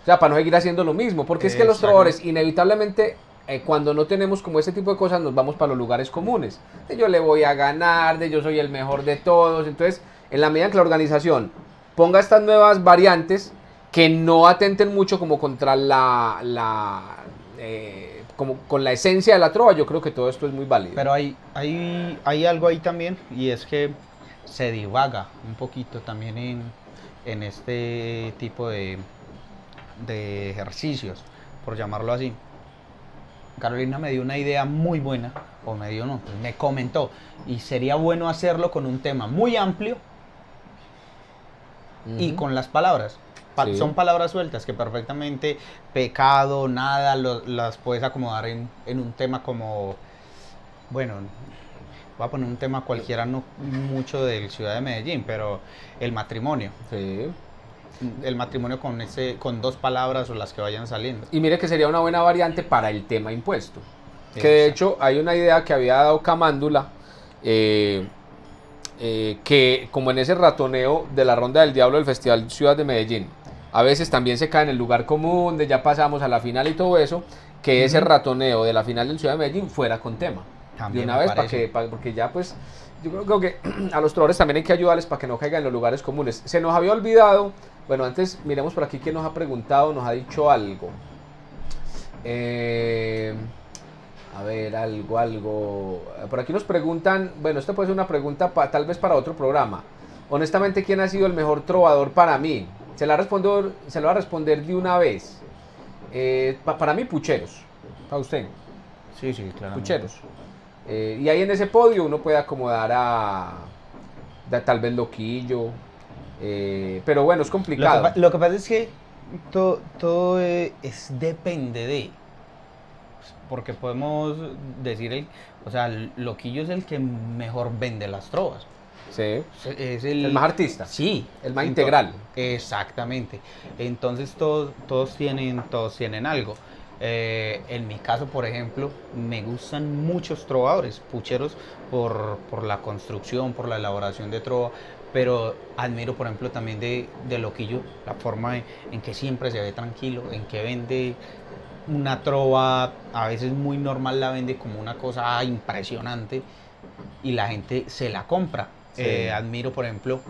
O sea, para no seguir haciendo lo mismo. Porque es que los trovadores, inevitablemente, cuando no tenemos como este tipo de cosas, nos vamos para los lugares comunes. De yo le voy a ganar, de yo soy el mejor de todos. Entonces, en la medida en que la organización ponga estas nuevas variantes que no atenten mucho como contra como con la esencia de la trova, yo creo que todo esto es muy válido. Pero hay algo ahí también, y es que se divaga un poquito también en este tipo de ejercicios, por llamarlo así. Carolina me dio una idea muy buena, o me dio no, me comentó, y sería bueno hacerlo con un tema muy amplio y con las palabras. Sí. Son palabras sueltas que perfectamente, pecado, nada, las puedes acomodar en un tema como, bueno, voy a poner un tema cualquiera, no mucho del Ciudad de Medellín, pero el matrimonio. Sí. El matrimonio con dos palabras o las que vayan saliendo. Y mire que sería una buena variante para el tema impuesto. Sí, que de hecho hay una idea que había dado Camándula, que como en ese ratoneo de la Ronda del Diablo del Festival Ciudad de Medellín, a veces también se cae en el lugar común de ya pasamos a la final y todo eso, que ese ratoneo de la final del Ciudad de Medellín fuera con tema. También de una vez, porque ya pues, yo creo que a los trovadores también hay que ayudarles para que no caigan en los lugares comunes. Se nos había olvidado, bueno, antes miremos por aquí quién nos ha preguntado, nos ha dicho algo. A ver, algo. Por aquí nos preguntan, bueno, esto puede ser una pregunta tal vez para otro programa. Honestamente, ¿quién ha sido el mejor trovador para mí? Se la va a responder de una vez. Para mí, Pucheros. ¿Para usted? Sí, sí, claro. Pucheros. Y ahí en ese podio uno puede acomodar a tal vez Loquillo. Pero bueno, es complicado. Lo que pasa es que todo depende de... Porque podemos decir, o sea, Loquillo es el que mejor vende las trovas. Sí. Es el más artista. Sí. El más integral. Exactamente. Entonces todos tienen algo. En mi caso, por ejemplo, me gustan muchos trovadores, Pucheros por la construcción, por la elaboración de trova, pero admiro, por ejemplo, también de Loquillo, la forma en que siempre se ve tranquilo, en que vende... Una trova a veces muy normal la vende como una cosa impresionante y la gente se la compra. Sí. Admiro, por ejemplo,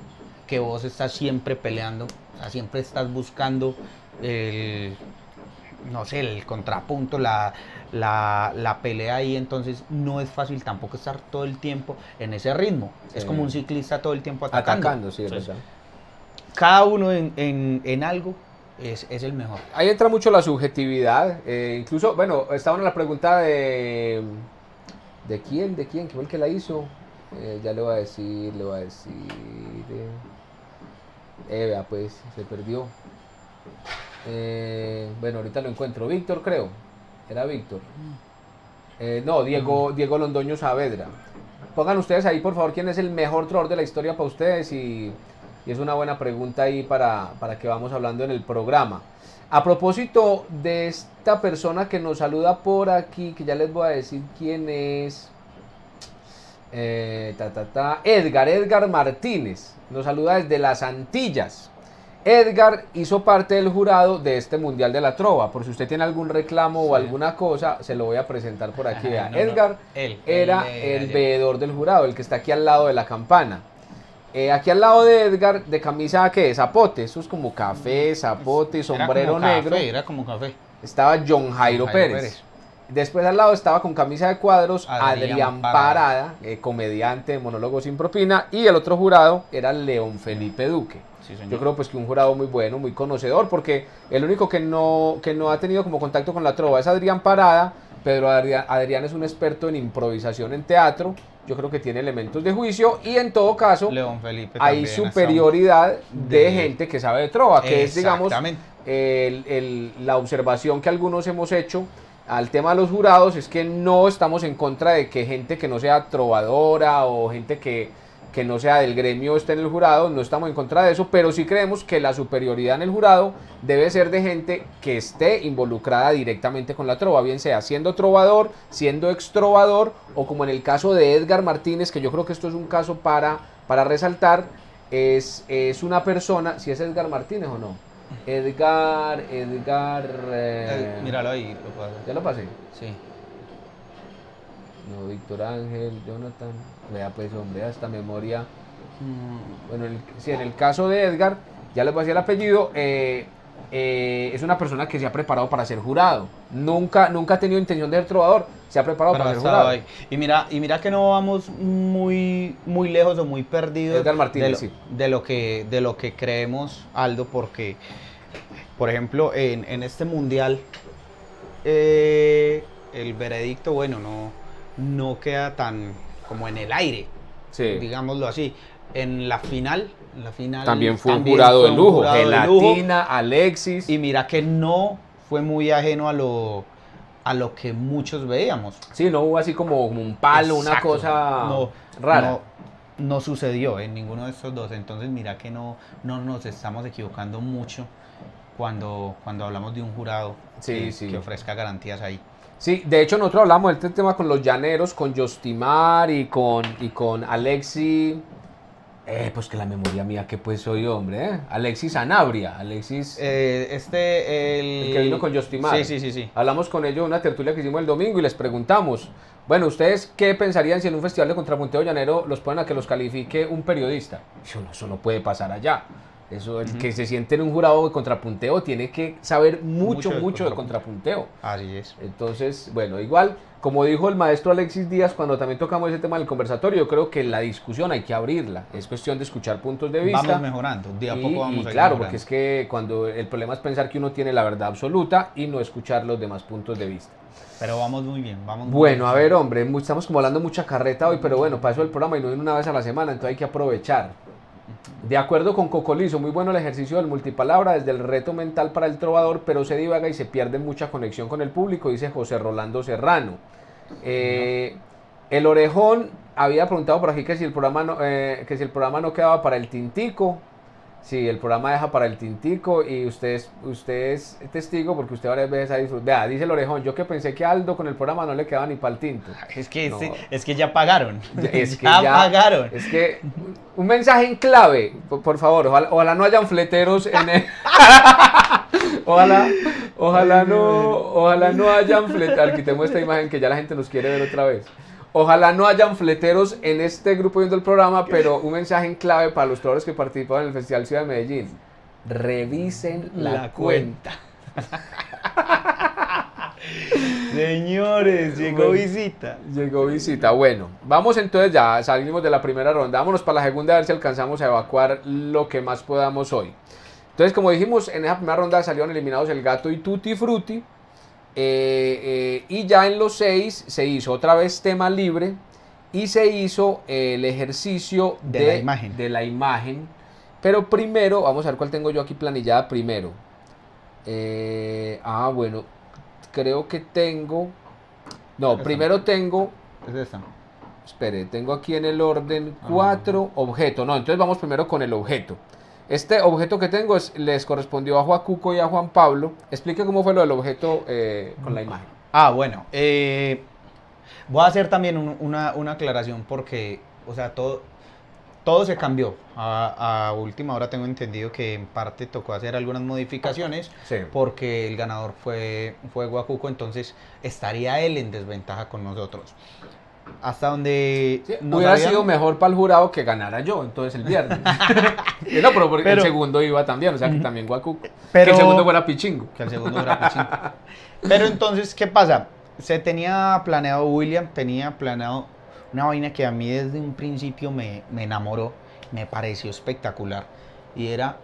que vos estás siempre peleando, o sea, siempre estás buscando el contrapunto, la pelea ahí, entonces no es fácil tampoco estar todo el tiempo en ese ritmo. Sí. Es como un ciclista todo el tiempo atacando. Sí, entonces, cada uno en algo. Es el mejor. Ahí entra mucho la subjetividad. Incluso, bueno, estaba en la pregunta de... ¿De quién? ¿Qué fue el que la hizo? Ya le voy a decir... Vea, pues, se perdió. Bueno, ahorita lo encuentro. Víctor, creo. Era Víctor. No, Diego Londoño Saavedra. Pongan ustedes ahí, por favor, quién es el mejor trovador de la historia para ustedes y... Y es una buena pregunta ahí para que vamos hablando en el programa. A propósito de esta persona que nos saluda por aquí, que ya les voy a decir quién es. Edgar Martínez. Nos saluda desde las Antillas. Edgar hizo parte del jurado de este Mundial de la Trova. Por si usted tiene algún reclamo o alguna cosa, se lo voy a presentar por aquí. Edgar era el veedor del jurado, el que está aquí al lado de la campana. Aquí al lado de Edgar, de camisa que es zapote, eso es como café, zapote, sombrero negro. Era como café. Estaba John Jairo Pérez. Después al lado estaba con camisa de cuadros Adrián Parada, comediante de Monólogos sin Propina, y el otro jurado era León Felipe Duque. Sí, señor. Yo creo pues que un jurado muy bueno, muy conocedor, porque el único que no ha tenido como contacto con la trova es Adrián Parada. Pedro Adrián es un experto en improvisación en teatro. Yo creo que tiene elementos de juicio y en todo caso León Felipe hay superioridad de gente que sabe de trova, que es, digamos, la observación que algunos hemos hecho al tema de los jurados, es que no estamos en contra de que gente que no sea trovadora o gente que que no sea del gremio esté en el jurado, no estamos en contra de eso, pero sí creemos que la superioridad en el jurado debe ser de gente que esté involucrada directamente con la trova, bien sea siendo trovador, siendo extrovador, o como en el caso de Edgar Martínez, que yo creo que esto es un caso para resaltar, es una persona, si es Edgar Martínez o no. Edgar... míralo ahí. ¿Ya lo pasé? Sí. No, Víctor Ángel, Jonathan... Vea pues, hombre, hasta memoria... Bueno, si en el caso de Edgar, ya les pasé el apellido, es una persona que se ha preparado para ser jurado. Nunca ha tenido intención de ser trovador, se ha preparado para ser jurado. Ahí. Y mira que no vamos muy lejos o muy perdidos Edgar Martínez, de lo que creemos, Aldo, porque, por ejemplo, en este mundial, el veredicto, bueno, no queda tan como en el aire, digámoslo así. En la final también fue un jurado de lujo, Gelatina, Alexis. Y mira que no fue muy ajeno a lo que muchos veíamos. Sí, no hubo así como un palo, una cosa rara. No sucedió en ninguno de estos dos. Entonces mira que no nos estamos equivocando mucho cuando hablamos de un jurado que ofrezca garantías ahí. Sí, de hecho nosotros hablamos de este tema con los llaneros, con Yostimar y con Alexis. Pues que la memoria mía, que pues soy hombre, Alexis Sanabria, Alexis... el que vino con Yostimar. Sí. Hablamos con ellos de una tertulia que hicimos el domingo y les preguntamos, bueno, ¿ustedes qué pensarían si en un festival de contrapunteo llanero los ponen a que los califique un periodista? Eso no puede pasar allá. Eso, el que se siente en un jurado de contrapunteo tiene que saber mucho de contrapunteo. Así es. Entonces, bueno, igual, como dijo el maestro Alexis Díaz cuando también tocamos ese tema del conversatorio, yo creo que la discusión hay que abrirla. Es cuestión de escuchar puntos de vista. Vamos mejorando, de a poco vamos a ir mejorando. Porque es que cuando el problema es pensar que uno tiene la verdad absoluta y no escuchar los demás puntos de vista. Pero vamos muy bien, Bueno, a ver, hombre, estamos como hablando mucha carreta hoy, pero bueno, para eso el programa y no viene una vez a la semana, entonces hay que aprovechar. De acuerdo con Cocoliso, muy bueno el ejercicio del multipalabra desde el reto mental para el trovador, pero se divaga y se pierde mucha conexión con el público, dice José Rolando Serrano. El Orejón había preguntado por aquí que si el programa no quedaba para el tintico. Sí, el programa deja para el tintico y usted es testigo porque usted varias veces ha disfrutado. Vea, dice el Orejón, yo que pensé que Aldo con el programa no le quedaba ni para el tinto. Es que ya pagaron. Ya pagaron. Es que un mensaje en clave, por favor, ojalá no hayan fleteros en el... ojalá no hayan fleteros. Quitemos esta imagen que ya la gente nos quiere ver otra vez. Ojalá no hayan fleteros en este grupo viendo el programa, pero un mensaje en clave para los trovadores que participan en el Festival Ciudad de Medellín. Revisen la cuenta. Señores, llegó visita. Llegó visita. Bueno, vamos entonces, ya salimos de la primera ronda. Vámonos para la segunda a ver si alcanzamos a evacuar lo que más podamos hoy. Entonces, como dijimos, en esa primera ronda salieron eliminados el Gato y Tutti Frutti. Y ya en los 6 se hizo otra vez tema libre y se hizo el ejercicio de la imagen. Pero primero, vamos a ver cuál tengo yo aquí planillada primero. Bueno, creo que tengo... No, esta. Primero tengo... Es esta. Espere, tengo aquí en el orden 4 objeto. No, entonces vamos primero con el objeto. Este objeto que tengo les correspondió a Guacuco y a Juan Pablo. Explique cómo fue lo del objeto con la imagen. Bueno. Voy a hacer también una aclaración porque, o sea, todo se cambió. A última hora tengo entendido que en parte tocó hacer algunas modificaciones porque el ganador fue Guacuco, entonces estaría él en desventaja con nosotros. Hasta donde... Sí, hubiera sido mejor para el jurado que ganara yo, entonces el viernes. No, pero el segundo iba también, o sea que también Guacuco. Que el segundo fuera Pichingo. Pero entonces, ¿qué pasa? Se tenía planeado, William tenía planeado una vaina que a mí desde un principio me enamoró, me pareció espectacular. Y era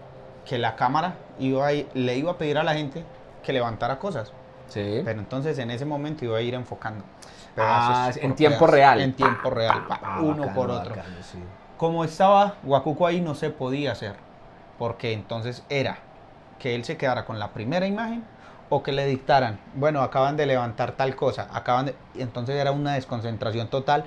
que la cámara le iba a pedir a la gente que levantara cosas. Sí. Pero entonces en ese momento iba a ir enfocando. En tiempo real, uno por otro. Como estaba Guacuco ahí no se podía hacer, porque entonces era que él se quedara con la primera imagen o que le dictaran, bueno, acaban de levantar tal cosa, entonces era una desconcentración total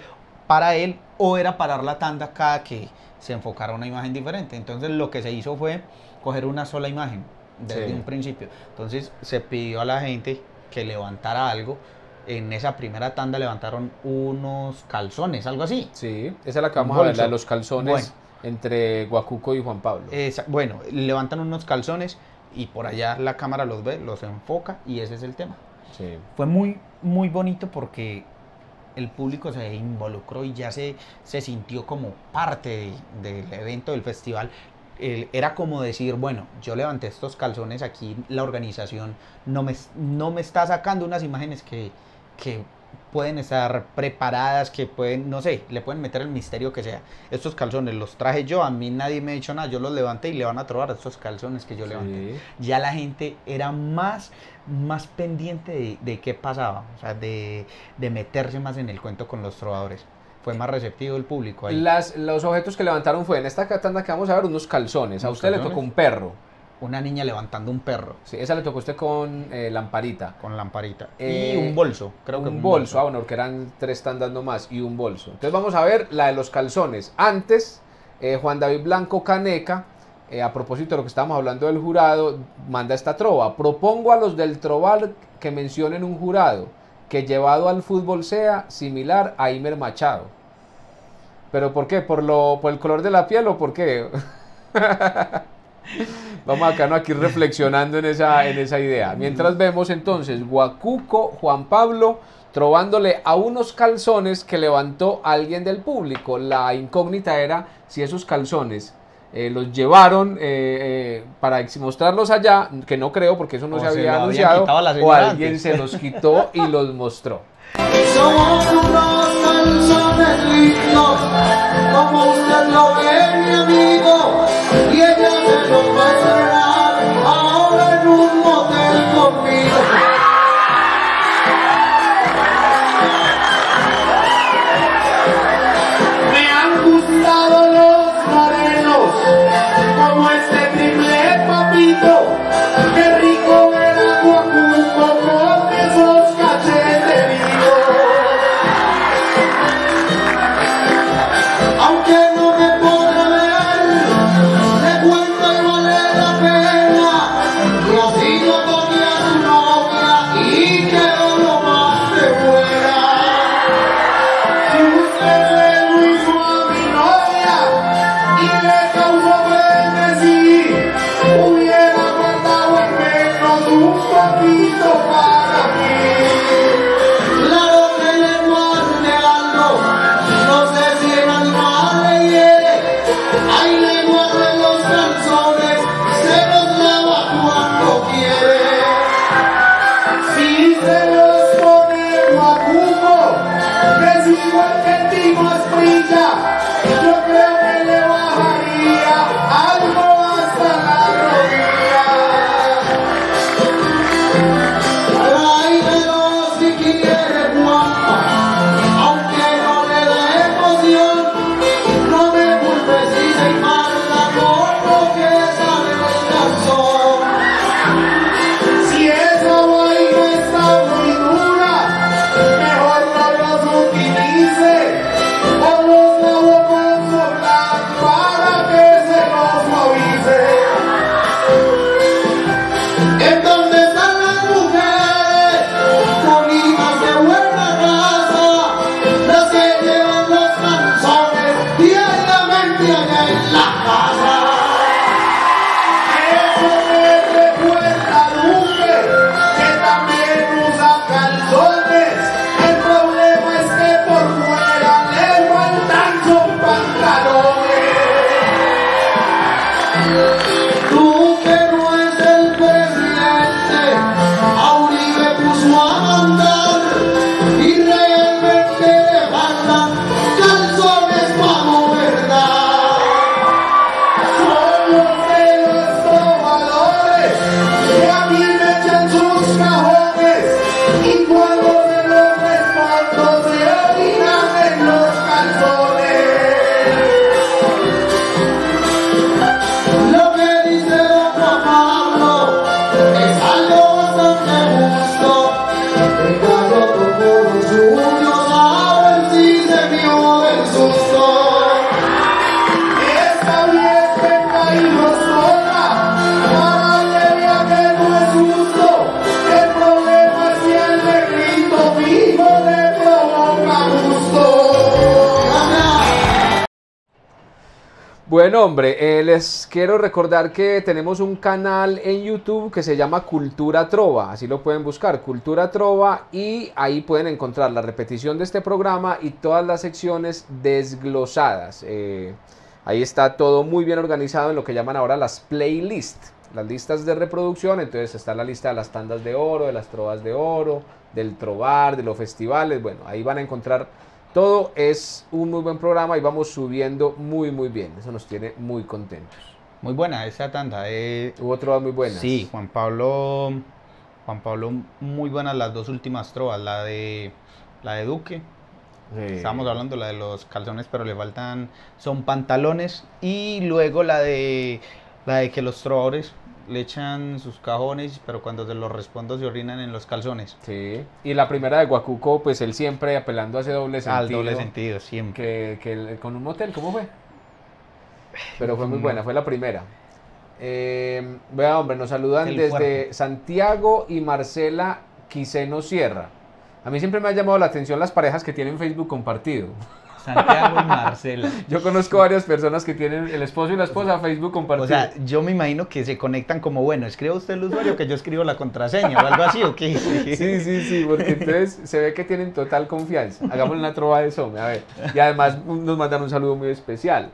para él o era parar la tanda cada que se enfocara una imagen diferente. Entonces lo que se hizo fue coger una sola imagen desde un principio. Entonces se pidió a la gente que levantara algo. En esa primera tanda levantaron unos calzones, algo así. Sí, esa es la que vamos a ver, la de los calzones, bueno, entre Guacuco y Juan Pablo. Bueno, levantan unos calzones y por allá la cámara los ve, los enfoca y ese es el tema. Sí. Fue muy, muy bonito porque el público se involucró y ya se sintió como parte del evento, del festival. Era como decir, bueno, yo levanté estos calzones aquí, la organización no me está sacando unas imágenes que pueden estar preparadas, que pueden, no sé, le pueden meter el misterio que sea. Estos calzones los traje yo, a mí nadie me ha dicho nada, yo los levanté y le van a trobar estos calzones que yo levanté. Ya la gente era más pendiente de qué pasaba, o sea, de meterse más en el cuento con los trovadores. Fue más receptivo el público ahí. Los objetos que levantaron fue, en esta tanda que vamos a ver, unos calzones. A usted le tocó un perro. Una niña levantando un perro. Sí, esa le tocó a usted con Lamparita. Con Lamparita. Y un bolso, creo que un bolso. Ah, bueno, que eran 3 tandas nomás y un bolso. Entonces vamos a ver la de los calzones. Antes, Juan David Blanco Caneca, a propósito de lo que estábamos hablando del jurado, manda esta trova. Propongo a los del Troval que mencionen un jurado que llevado al fútbol sea similar a Imer Machado. ¿Pero por qué? ¿Por el color de la piel o por qué? Vamos acá, ¿no? Aquí reflexionando en esa idea. Mientras vemos entonces Guacuco, Juan Pablo, trovándole a unos calzones que levantó alguien del público. La incógnita era si esos calzones los llevaron para mostrarlos allá, que no creo porque eso no se había anunciado, o alguien antes se los quitó y los mostró. Somos unos calzones lindos, como usted lo ve, mi amigo, y ella se los va a cerrar ahora en un motel conmigo. Me han gustado los morenos, como este triple papito, qué rico era Guacuco con esos cachetes. Aunque no me podrá ver, Bueno, hombre, les quiero recordar que tenemos un canal en YouTube que se llama Cultura Trova, así lo pueden buscar, Cultura Trova, y ahí pueden encontrar la repetición de este programa y todas las secciones desglosadas. Ahí está todo muy bien organizado en lo que llaman ahora las playlists, las listas de reproducción. Entonces está la lista de las tandas de oro, de las trovas de oro, del trovar, de los festivales. Bueno, ahí van a encontrar... todo. Es un muy buen programa y vamos subiendo muy bien. Eso nos tiene muy contentos. Muy buena esa tanda. Hubo trovas muy buenas. Sí, Juan Pablo, muy buenas las dos últimas trovas. La de Duque. Sí. Estábamos hablando la de los calzones, pero le faltan... son pantalones. Y luego la de que los trovadores le echan sus cajones, pero cuando se los respondo se orinan en los calzones. Sí, y la primera de Guacuco, pues él siempre apelando a ese doble sentido. Al doble sentido, siempre. Que con un motel, ¿cómo fue? Pero fue muy buena, fue la primera. Vea, hombre, nos saludan desde Santiago y Marcela Quiseno Sierra. A mí siempre me ha llamado la atención las parejas que tienen Facebook compartido. Santiago y Marcela. Yo conozco varias personas que tienen el esposo y la esposa, o sea, Facebook compartido. O sea, yo me imagino que se conectan como, bueno, escriba usted el usuario que yo escribo la contraseña o algo así, ¿o qué? Sí, porque entonces se ve que tienen total confianza. Hagámosle una trova de eso, a ver. Y además nos mandan un saludo muy especial.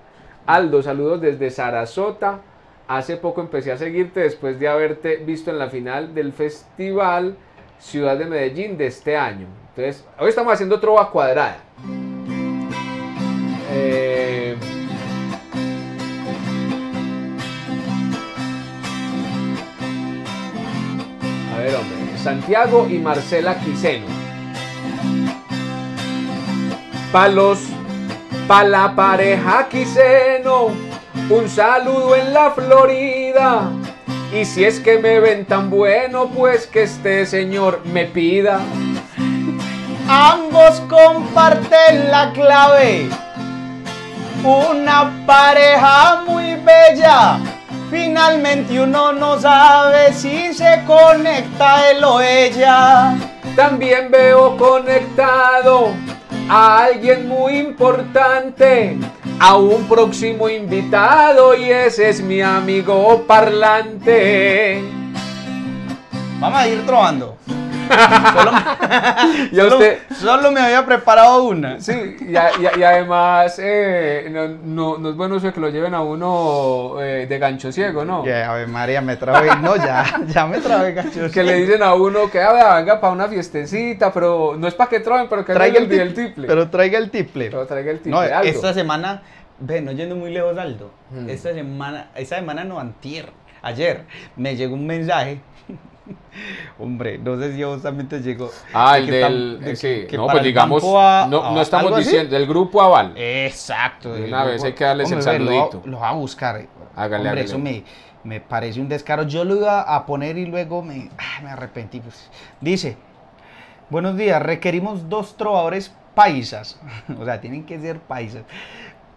Aldo, saludos desde Sarasota. Hace poco empecé a seguirte después de haberte visto en la final del Festival Ciudad de Medellín de este año. Entonces, hoy estamos haciendo trova cuadrada. A ver, hombre, Santiago y Marcela Quiseno. Palos pa' la pareja Quiseno, un saludo en la Florida. Y si es que me ven tan bueno, pues que este señor me pida. Ambos comparten la clave, una pareja muy bella. Finalmente uno no sabe si se conecta él o ella. También veo conectado a alguien muy importante, a un próximo invitado, y ese es mi amigo parlante. Vamos a ir trovando. Solo me había preparado una. Sí, y además no es bueno eso que lo lleven a uno de gancho ciego, ¿no? A ver, María, me trabé. No, ya me trabé gancho ciego. Que le dicen a uno que venga para una fiestecita, pero no es para que troben, pero que traiga el tiple. Pero traiga el tiple. No, esta semana, no yendo muy lejos, Aldo. Esta semana no, antier, ayer, me llegó un mensaje. Hombre, no sé si a vos también te llegó. No, pues digamos, no estamos diciendo, el grupo aval. Exacto. Una vez hay que darles el saludito. Lo va a buscar. Hágale. Hombre, eso me parece un descaro. Yo lo iba a poner y luego me arrepentí. Dice: buenos días, requerimos 2 trovadores paisas. O sea, tienen que ser paisas.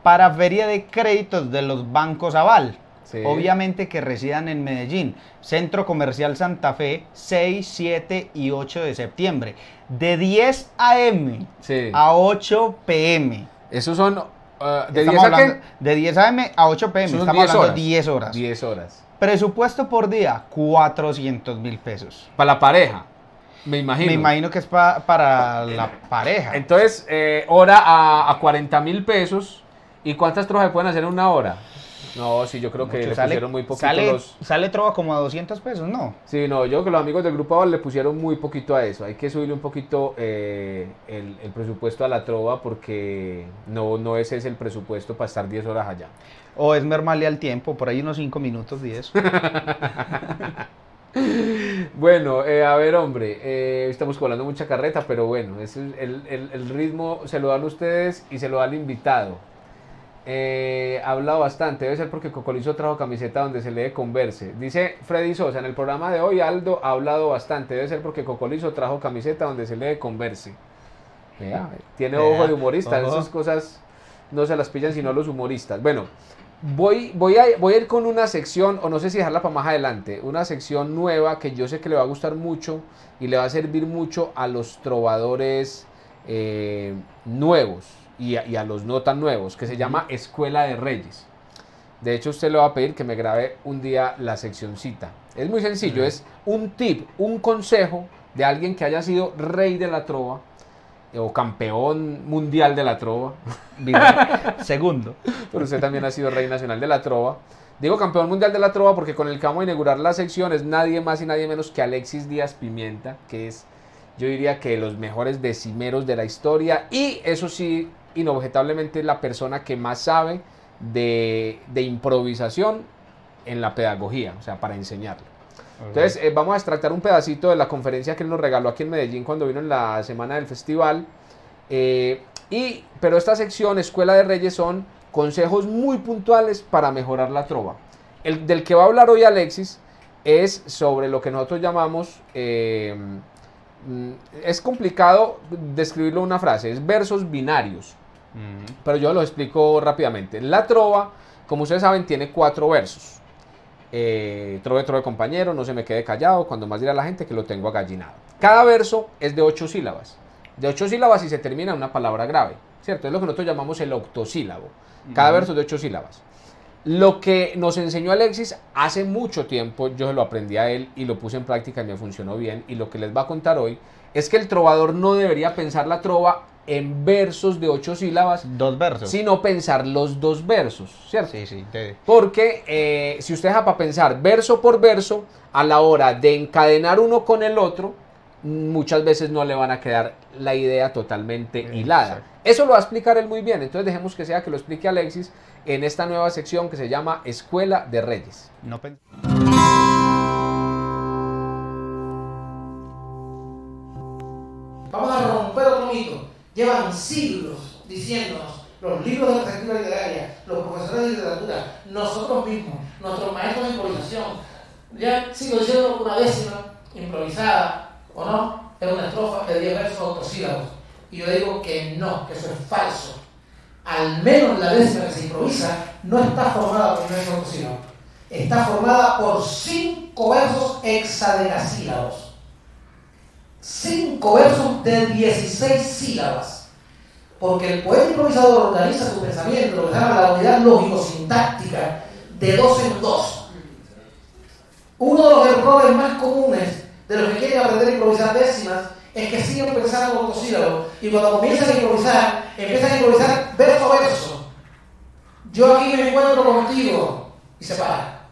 Para feria de créditos de los bancos aval. Sí. Obviamente que residan en Medellín, Centro Comercial Santa Fe, 6, 7 y 8 de septiembre, de 10 a.m. Sí. A 8 p.m. Esos son... ¿De 10 a.m. a 8 p.m.? Estamos 10 hablando de 10 horas. 10 horas. Presupuesto por día, 400.000 pesos. ¿Para la pareja? Me imagino. Me imagino que es para la pareja. Entonces, hora a 40.000 pesos. ¿Y cuántas trojas pueden hacer en una hora? No, sí, yo creo que le pusieron muy poquito. Sale trova como a 200 pesos, ¿no? Sí, no, yo creo que los amigos del grupo le pusieron muy poquito a eso. Hay que subirle un poquito el presupuesto a la trova, porque no ese es el presupuesto para estar 10 horas allá. O es mermarle al tiempo, por ahí unos 5 minutos, 10. Bueno, a ver, hombre, estamos colando mucha carreta, pero bueno, es el ritmo se lo dan ustedes y se lo da el invitado. Ha hablado bastante, debe ser porque Cocoliso trajo camiseta donde se lee Converse. Dice Freddy Sosa, en el programa de hoy Aldo ha hablado bastante, debe ser porque Cocoliso trajo camiseta donde se lee Converse. Tiene ojo de humorista, esas cosas no se las pillan sino los humoristas. Bueno, voy a ir con una sección, o no sé si dejarla para más adelante, una sección nueva que yo sé que le va a gustar mucho y le va a servir mucho a los trovadores nuevos. Y a los no tan nuevos, que se llama Escuela de Reyes. De hecho, usted le va a pedir que me grabe un día la seccioncita. Es muy sencillo, es un tip, un consejo de alguien que haya sido rey de la trova o campeón mundial de la trova. Segundo. Pero usted también ha sido rey nacional de la trova. Digo campeón mundial de la trova porque con el que vamos a inaugurar la sección es nadie más y nadie menos que Alexis Díaz Pimienta, que es, yo diría que de los mejores decimeros de la historia y eso sí, inobjetablemente es la persona que más sabe de improvisación en la pedagogía, o sea, para enseñarlo. Entonces vamos a extractar un pedacito de la conferencia que él nos regaló aquí en Medellín cuando vino en la semana del festival. Pero esta sección, Escuela de Reyes, son consejos muy puntuales para mejorar la trova. El del que va a hablar hoy Alexis es sobre lo que nosotros llamamos, es complicado describirlo en una frase, es versos binarios, pero yo lo explico rápidamente. La trova, como ustedes saben, tiene 4 versos. Trove, compañero, no se me quede callado, cuando más dirá la gente que lo tengo agallinado. Cada verso es de 8 sílabas. De 8 sílabas y se termina en una palabra grave, ¿cierto? Es lo que nosotros llamamos el octosílabo. Cada verso es de 8 sílabas. Lo que nos enseñó Alexis hace mucho tiempo, yo se lo aprendí a él y lo puse en práctica y me funcionó bien. Y lo que les va a contar hoy es que el trovador no debería pensar la trova en versos de 8 sílabas, 2 versos, sino pensar los 2 versos, ¿cierto? Sí, sí. Porque si usted deja para pensar verso por verso, a la hora de encadenar uno con el otro, muchas veces no le van a quedar la idea totalmente hilada. Exacto. Eso lo va a explicar él muy bien, entonces dejemos que sea que lo explique Alexis en esta nueva sección que se llama Escuela de Reyes. No vamos a romper otro mito. Llevan siglos diciéndonos, los libros de la perspectiva literaria, los profesores de literatura, nosotros mismos, nuestros maestros de improvisación, ya siglos diciendo una décima improvisada, ¿o no? Es una estrofa de 10 versos autosílabos. Y yo digo que no, que eso es falso. Al menos la décima que se improvisa no está formada por 9 autosílabos. Está formada por 5 versos hexadegasílabos. 5 versos de 16 sílabas, porque el poeta improvisador organiza su pensamiento, lo que se llama la unidad lógico-sintáctica, de 2 en 2. Uno de los errores más comunes de los que quieren aprender a improvisar décimas es que siguen pensando en octosílabos y cuando empiezan a improvisar verso a verso. Yo aquí me encuentro contigo y se para.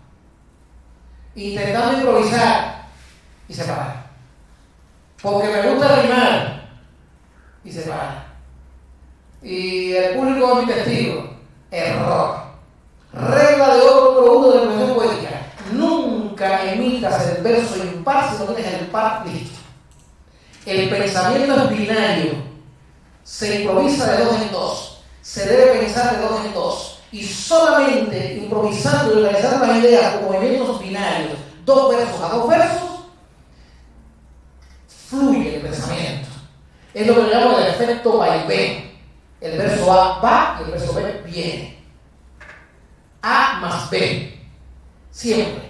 Intentando improvisar y se para. Porque me gusta rimar y se para. Y el público es mi testigo. Error. Regla de oro número 1 de la improvisación poética. Nunca emitas el verso impar si no tienes el par listo. El pensamiento es binario. Se improvisa de 2 en 2. Se debe pensar de 2 en 2. Y solamente improvisando y realizando las ideas con movimientos binarios, 2 versos a 2 versos, fluye el pensamiento. Es lo que llamamos el efecto vaivén. El verso A va y el verso B viene. A más B. Siempre.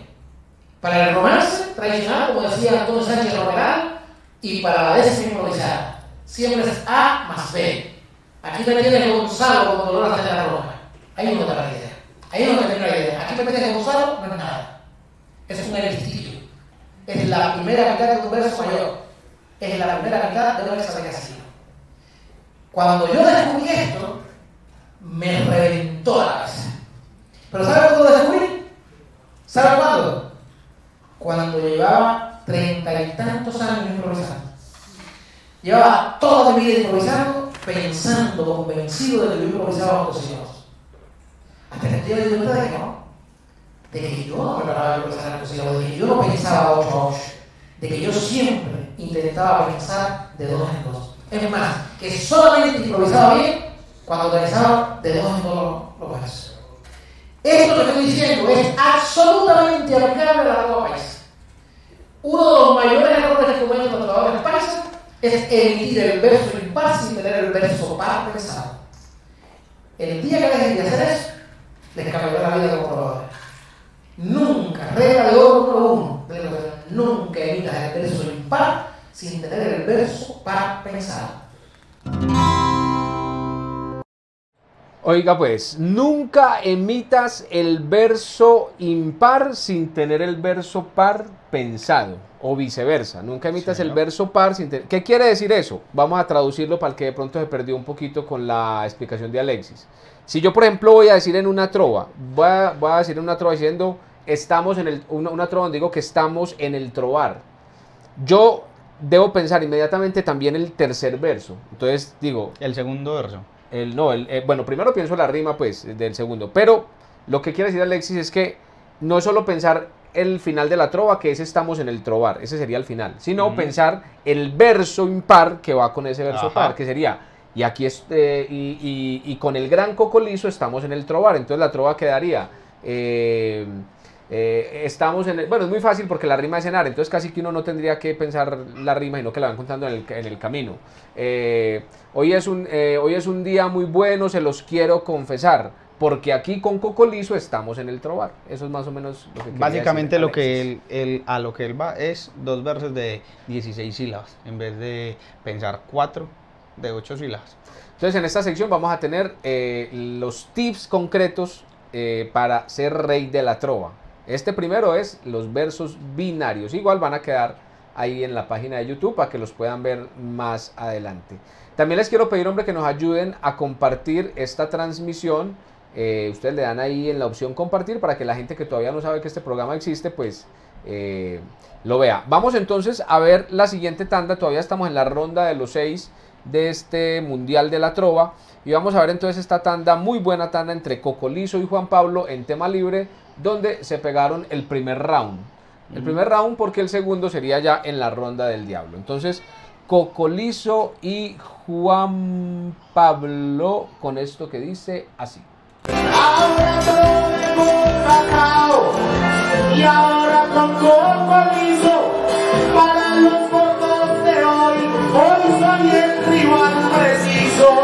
Para el romance tradicional, como decía Antonio Sánchez Romeral, y para la décima improvisada. Siempre es A más B. Aquí te tienes a Gonzalo cuando lo vas a hacer la Roma. Ahí no te da la idea. Ahí no te da la idea. Aquí te tienes a Gonzalo, no es nada. Ese es un ejercicio. Es la primera mitad de tu verso mayor. Es la primera mitad de lo que se había sido. Cuando yo descubrí esto, me reventó la cabeza. Pero ¿sabe cuándo lo descubrí? ¿Sabe cuándo? Cuando llevaba 30 y tantos años improvisando. Llevaba toda mi vida improvisando, pensando, convencido de que yo improvisaba con los hijos. Hasta que yo me di cuenta de que no. De que yo no preparaba improvisar a los hijos, de que yo no pensaba 8 a 8, de que yo siempre intentaba pensar de 2 en 2. Es más, que solamente improvisaba bien cuando utilizaba de 2 en 2 los versos. Esto que estoy diciendo es absolutamente aplicable a la trova paisa. Uno de los mayores errores que cometen los trabajadores paisas es emitir el verso impar sin tener el verso par pensado. El día que dejen de hacer eso, les cambiará la vida como trabajadores. Nunca, regla de oro número 1, nunca emitas el verso impar sin tener el verso par pensado. Oiga pues, nunca emitas el verso impar sin tener el verso par pensado, o viceversa. Nunca emitas el verso par sin tener... ¿Qué quiere decir eso? Vamos a traducirlo para el que de pronto se perdió un poquito con la explicación de Alexis. Si yo, por ejemplo, voy a decir en una trova, voy a decir en una trova diciendo, estamos en el... Una trova donde digo que estamos en el trovar. Yo debo pensar inmediatamente también el tercer verso. Entonces digo... El segundo verso. Bueno, primero pienso la rima, pues, del segundo. Pero lo que quiere decir Alexis es que no es solo pensar el final de la trova, que es estamos en el trovar, ese sería el final, sino pensar el verso impar que va con ese verso par, que sería, y aquí es, y con el gran cocolizo estamos en el trovar. Entonces la trova quedaría, estamos en el... Bueno, es muy fácil porque la rima es cenar, entonces casi que uno no tendría que pensar la rima, sino que la van contando en el camino. Hoy es un día muy bueno, se los quiero confesar, porque aquí con Cocoliso estamos en el trovar. Eso es más o menos lo que... Básicamente lo que a lo que él va es dos versos de 16 sílabas, en vez de pensar 4 de 8 sílabas. Entonces en esta sección vamos a tener los tips concretos para ser rey de la trova. Este primero es los versos binarios, igual van a quedar ahí en la página de YouTube para que los puedan ver más adelante. También les quiero pedir, hombre, que nos ayuden a compartir esta transmisión. Ustedes le dan ahí en la opción compartir para que la gente que todavía no sabe que este programa existe, pues lo vea. Vamos entonces a ver la siguiente tanda, todavía estamos en la ronda de los 6 de este Mundial de la Trova y vamos a ver entonces esta tanda, muy buena tanda entre Cocoliso y Juan Pablo en tema libre, donde se pegaron el primer round. El primer round, porque el segundo sería ya en la ronda del diablo. Entonces, Cocoliso y Juan Pablo con esto que dice así. Ahora con Cacao y ahora con Cocoliso, para los votos de hoy, hoy soy el rival preciso.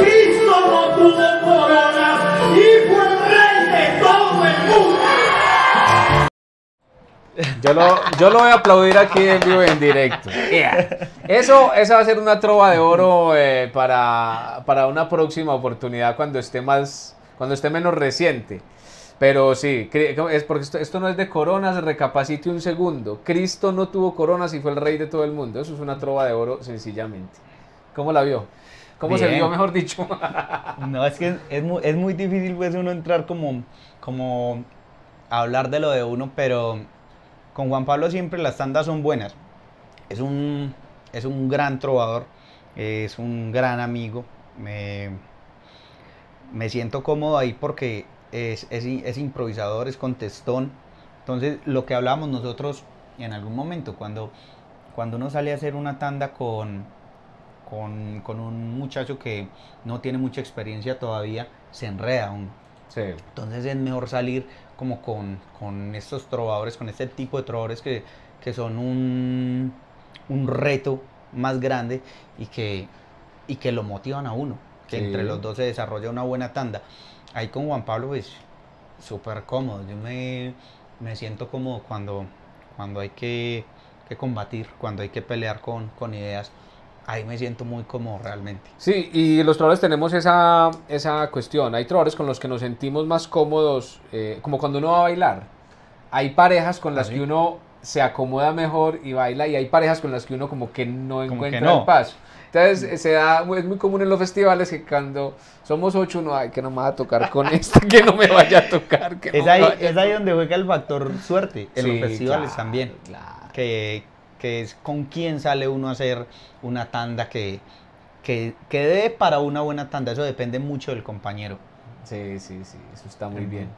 ¡Cristo no tuvo! Yo lo voy a aplaudir aquí en vivo y en directo. Yeah. Esa va a ser una trova de oro para una próxima oportunidad cuando esté menos reciente. Pero sí, es porque esto no es de coronas, recapacite un segundo. Cristo no tuvo coronas y fue el rey de todo el mundo. Eso es una trova de oro sencillamente. ¿Cómo la vio? ¿Cómo bien se vio, mejor dicho? No, es que es muy difícil pues uno entrar como a hablar de lo de uno, pero con Juan Pablo siempre las tandas son buenas. Es un gran trovador, es un gran amigo. Me siento cómodo ahí porque es improvisador, es contestón. Entonces, lo que hablábamos nosotros en algún momento, cuando uno sale a hacer una tanda con un muchacho que no tiene mucha experiencia todavía, se enreda uno. Sí. Entonces es mejor salir como con estos trovadores, con este tipo de trovadores que son un reto más grande y que lo motivan a uno, que sí, entre los dos se desarrolla una buena tanda. Ahí con Juan Pablo es súper cómodo. Yo me siento cómodo cuando hay que combatir, cuando hay que pelear con ideas. Ahí me siento muy cómodo realmente. Sí, y los trovadores tenemos esa cuestión. Hay trovadores con los que nos sentimos más cómodos, como cuando uno va a bailar. Hay parejas con las que uno se acomoda mejor y baila, y hay parejas con las que uno como que no encuentra el paso. Entonces es muy común en los festivales que cuando somos 8 uno, ay, que no me va a tocar con este, que no me vaya a tocar. Que es ahí donde juega el factor suerte, en los festivales claro, también. Claro. Que es con quién sale uno a hacer una tanda que dé para una buena tanda. Eso depende mucho del compañero. Sí, eso está muy bien.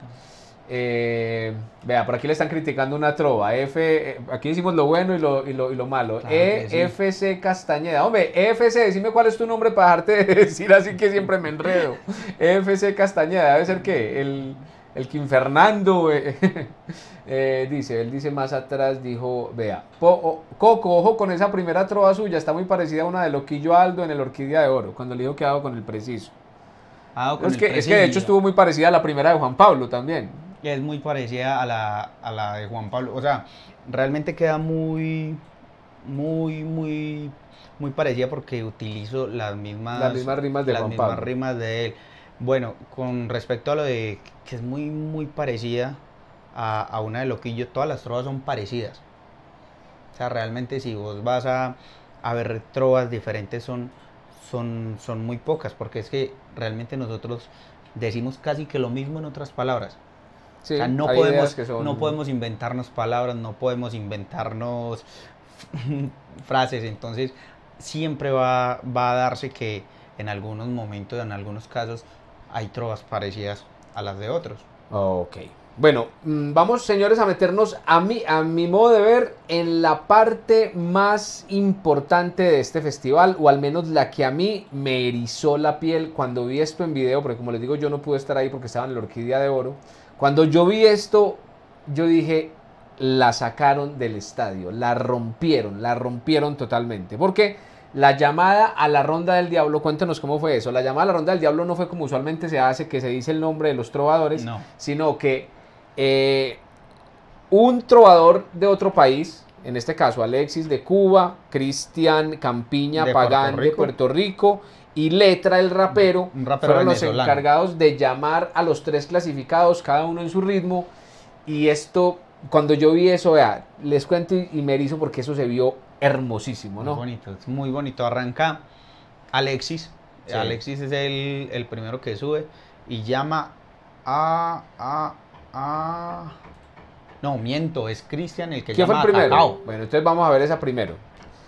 Vea, por aquí le están criticando una trova. Aquí decimos lo bueno y lo malo. Claro, EFC sí. Castañeda. Hombre, EFC, decime cuál es tu nombre para dejarte de decir así que siempre me enredo. EFC Castañeda, debe ser que el Kim Fernando él dice más atrás, dijo, vea, Coco, ojo con esa primera trova suya, está muy parecida a una de Loquillo Aldo en el Orquídea de Oro, cuando le dijo que hago con el preciso. Es que de hecho estuvo muy parecida a la primera de Juan Pablo también. Es muy parecida a la de Juan Pablo, o sea, realmente queda muy parecida porque utilizo las mismas rimas de Juan Pablo. Las mismas rimas de él. Bueno, con respecto a lo de que es muy parecida a una de Loquillo, todas las trovas son parecidas. O sea, realmente si vos vas a ver trovas diferentes son muy pocas, porque es que realmente nosotros decimos casi que lo mismo en otras palabras. Sí, o sea, no podemos inventarnos palabras, no podemos inventarnos frases, entonces siempre va a darse que en algunos momentos, en algunos casos, hay trovas parecidas a las de otros. Ok. Bueno, vamos señores a meternos a mi modo de ver en la parte más importante de este festival, o al menos la que a mí me erizó la piel cuando vi esto en video, porque como les digo yo no pude estar ahí porque estaba en la Orquídea de Oro. Cuando yo vi esto yo dije, la sacaron del estadio, la rompieron totalmente, porque la llamada a la Ronda del Diablo, cuéntanos cómo fue eso. La llamada a la Ronda del Diablo no fue como usualmente se hace, que se dice el nombre de los trovadores, no, sino que un trovador de otro país, en este caso Alexis de Cuba, Cristian Campiña Pagán de Puerto Rico y Letra el rapero, fueron los encargados de llamar a los 3 clasificados, cada uno en su ritmo. Y esto, cuando yo vi eso, vea, les cuento y me erizo porque eso se vio hermosísimo, ¿no? Muy bonito, es muy bonito. Arranca Alexis. Sí. Alexis es el primero que sube y llama a... No, miento, es Cristian el que llama a Cacao. ¿Quién fue el primero? Bueno, entonces vamos a ver esa primero.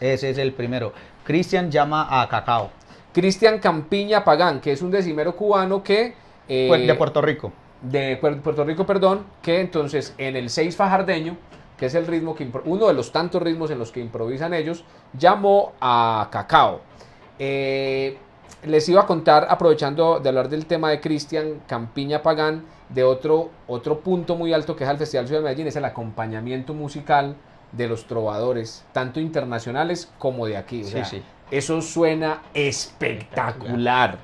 Ese es el primero. Cristian llama a Cacao. Cristian Campiña Pagán, que es un decimero cubano que... de Puerto Rico. De Puerto Rico, perdón, que entonces en el 6 fajardeño, que es el ritmo que uno de los tantos ritmos en los que improvisan ellos, llamó a Cacao. Les iba a contar, aprovechando de hablar del tema de Cristian Campiña Pagán, de otro punto muy alto que es el Festival Ciudad de Medellín, es el acompañamiento musical de los trovadores, tanto internacionales como de aquí. O sea, sí. Eso suena espectacular.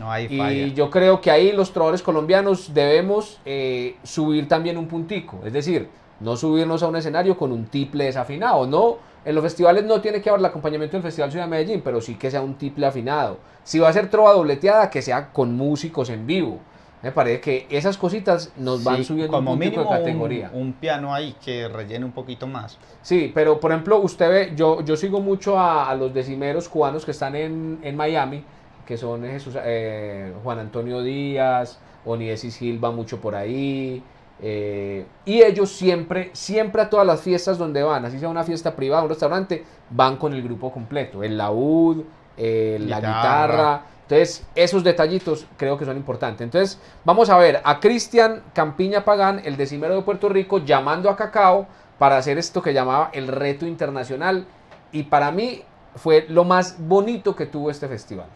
No hay falla. Y yo creo que ahí los trovadores colombianos debemos subir también un puntico, es decir, no subirnos a un escenario con un tiple desafinado, no, en los festivales no tiene que haber el acompañamiento del Festival Ciudad de Medellín, pero sí que sea un tiple afinado. Si va a ser trova dobleteada, que sea con músicos en vivo. Me parece que esas cositas nos van subiendo como un mínimo de categoría. Un piano ahí que rellene un poquito más. Sí, pero por ejemplo, usted ve, yo sigo mucho a los decimeros cubanos que están en Miami, que son Juan Antonio Díaz, Oniesis Silva, mucho por ahí. Y ellos siempre a todas las fiestas donde van, así sea una fiesta privada, un restaurante, van con el grupo completo, el laúd, la guitarra. Entonces, esos detallitos creo que son importantes. Entonces, vamos a ver a Cristian Campiña Pagán, el decimero de Puerto Rico, llamando a Cacao para hacer esto que llamaba el reto internacional. Y para mí fue lo más bonito que tuvo este festival.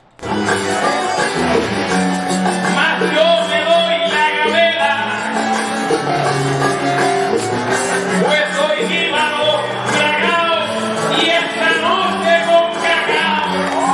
Más yo me doy la galera, pues soy gíbano, tragado, y esta noche con Cacao.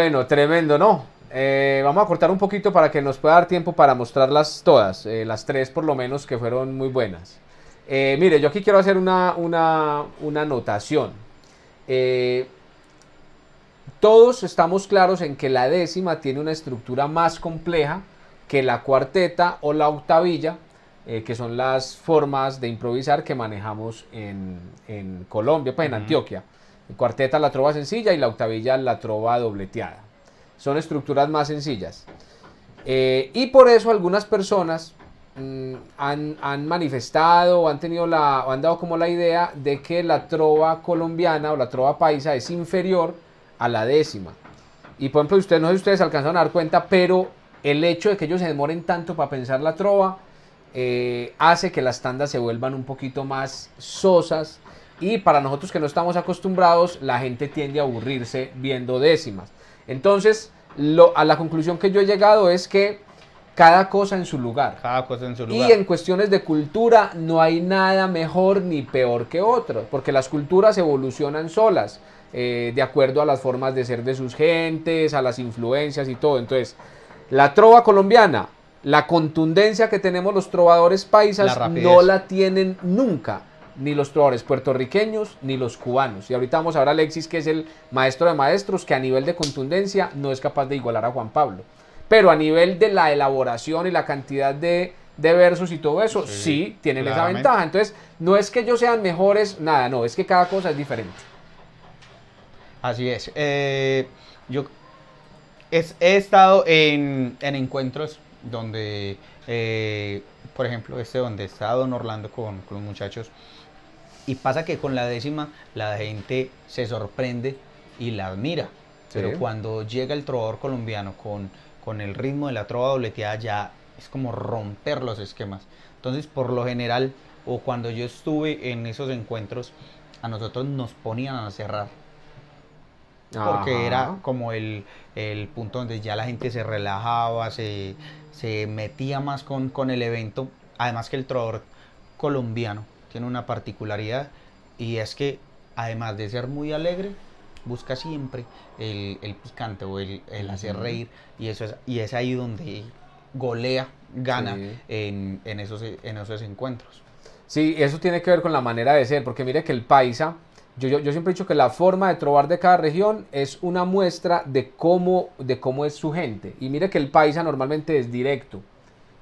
Bueno, tremendo, ¿no? Vamos a cortar un poquito para que nos pueda dar tiempo para mostrarlas todas, las tres por lo menos que fueron muy buenas. Mire, yo aquí quiero hacer una anotación. Todos estamos claros en que la décima tiene una estructura más compleja que la cuarteta o la octavilla, que son las formas de improvisar que manejamos en Colombia, pues en Antioquia. En cuarteta la trova sencilla y la octavilla la trova dobleteada. Son estructuras más sencillas. Y por eso algunas personas han manifestado o han tenido o han dado como la idea de que la trova colombiana o la trova paisa es inferior a la décima. Y por ejemplo, ustedes, no sé si ustedes alcanzaron a dar cuenta, pero el hecho de que ellos se demoren tanto para pensar la trova hace que las tandas se vuelvan un poquito más sosas. Y para nosotros que no estamos acostumbrados, la gente tiende a aburrirse viendo décimas. Entonces, a la conclusión que yo he llegado es que cada cosa en su lugar. Cada cosa en su lugar. Y en cuestiones de cultura no hay nada mejor ni peor que otro, porque las culturas evolucionan solas, de acuerdo a las formas de ser de sus gentes, a las influencias y todo. Entonces, la trova colombiana, la contundencia que tenemos los trovadores paisas, no la tienen nunca ni los trovadores puertorriqueños, ni los cubanos. Y ahorita vamos a ver a Alexis, que es el maestro de maestros, que a nivel de contundencia no es capaz de igualar a Juan Pablo. Pero a nivel de la elaboración y la cantidad de versos y todo eso, sí tienen claramente esa ventaja. Entonces, no es que ellos sean mejores, nada, no, es que cada cosa es diferente. Así es. Yo he estado en encuentros donde, por ejemplo, donde está don Orlando con los muchachos, y pasa que con la décima la gente se sorprende y la admira, pero cuando llega el trovador colombiano con el ritmo de la trova dobleteada, ya es como romper los esquemas. Entonces, por lo general, o cuando yo estuve en esos encuentros, a nosotros nos ponían a cerrar, porque era como el punto donde ya la gente se relajaba, se metía más con el evento. Además que el trovador colombiano tiene una particularidad, y es que además de ser muy alegre, busca siempre el picante o el hacer reír, y es ahí donde golea, gana en esos encuentros. Sí, eso tiene que ver con la manera de ser, porque mire que el paisa, yo siempre he dicho que la forma de trovar de cada región es una muestra de cómo es su gente. Y mire que el paisa normalmente es directo,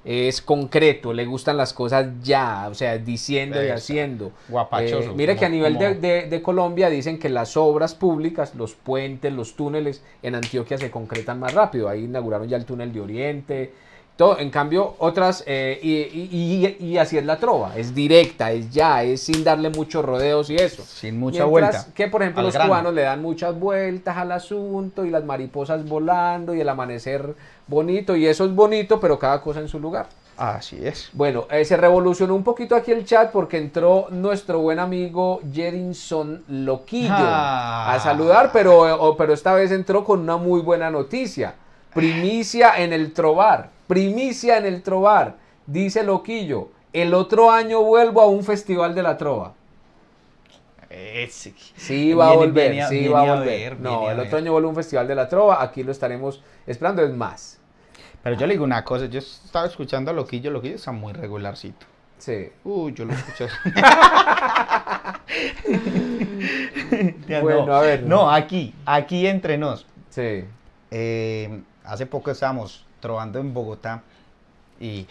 es concreto, le gustan las cosas ya, o sea, diciendo y haciendo. Guapachoso. Mire que a nivel de Colombia dicen que las obras públicas, los puentes, los túneles, en Antioquia se concretan más rápido. Ahí inauguraron ya el túnel de Oriente. Todo. En cambio, otras, y así es la trova, es directa, es ya, es sin darle muchos rodeos y eso. Sin mucha vuelta. Que, por ejemplo, los cubanos le dan muchas vueltas al asunto, y las mariposas volando, y el amanecer bonito, y eso es bonito, pero cada cosa en su lugar. Así es. Bueno, se revolucionó un poquito aquí el chat porque entró nuestro buen amigo Jerinson Loquillo a saludar, pero esta vez entró con una muy buena noticia. Primicia en el trovar, dice Loquillo, el otro año vuelvo a un festival de la trova. Sí va a volver, sí va a volver. No, el otro año vuelvo a un festival de la trova, aquí lo estaremos esperando, es más. Pero yo le digo una cosa, yo estaba escuchando a Loquillo, Loquillo está muy regularcito. Sí. Uy, yo lo escuché. Bueno, no, a ver. No, aquí entre nos. Sí. Hace poco estábamos trovando en Bogotá y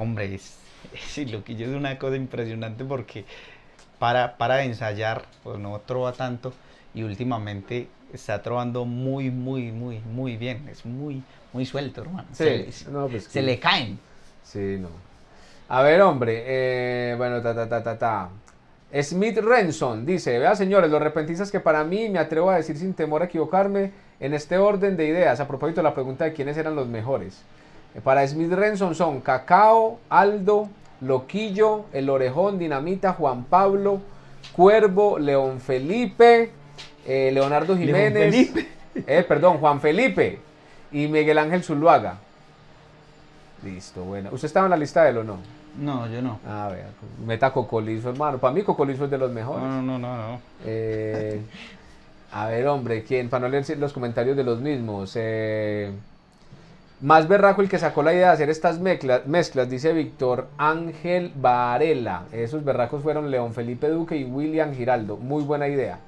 hombre, Loquillo es una cosa impresionante, porque para ensayar pues no trova tanto, y últimamente está trovando muy bien, es muy suelto, hermano. Sí, se le caen. Sí, no. A ver, hombre, bueno, Smith Renson dice, vea señores, los repentistas que para mí, me atrevo a decir sin temor a equivocarme, en este orden de ideas, a propósito de la pregunta de quiénes eran los mejores. Para Smith Renson son Cacao, Aldo, Loquillo, El Orejón, Dinamita, Juan Pablo, Cuervo, León Felipe, Leonardo Jiménez, Juan Felipe y Miguel Ángel Zuluaga. Listo, bueno. ¿Usted estaba en la lista de él o no? No, yo no. A ver, meta Cocoliso, hermano. Para mí Cocoliso es de los mejores. No. A ver, hombre, ¿quién? Para no leer los comentarios de los mismos. Más berraco el que sacó la idea de hacer estas mezclas, dice Víctor Ángel Varela. Esos berracos fueron León Felipe Duque y William Giraldo. Muy buena idea.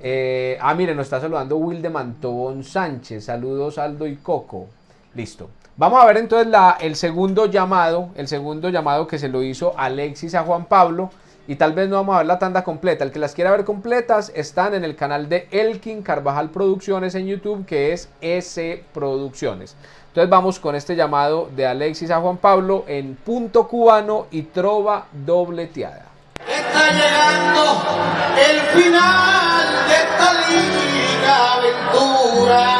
Miren, nos está saludando Will de Mantobón Sánchez. Saludos, Aldo y Coco. Listo. Vamos a ver entonces el segundo llamado que se lo hizo Alexis a Juan Pablo. Y tal vez no vamos a ver la tanda completa. El que las quiera ver completas están en el canal de Elkin Carvajal Producciones en YouTube, que es S Producciones. Entonces vamos con este llamado de Alexis a Juan Pablo en punto cubano y trova dobleteada. Está llegando el final de esta linda aventura.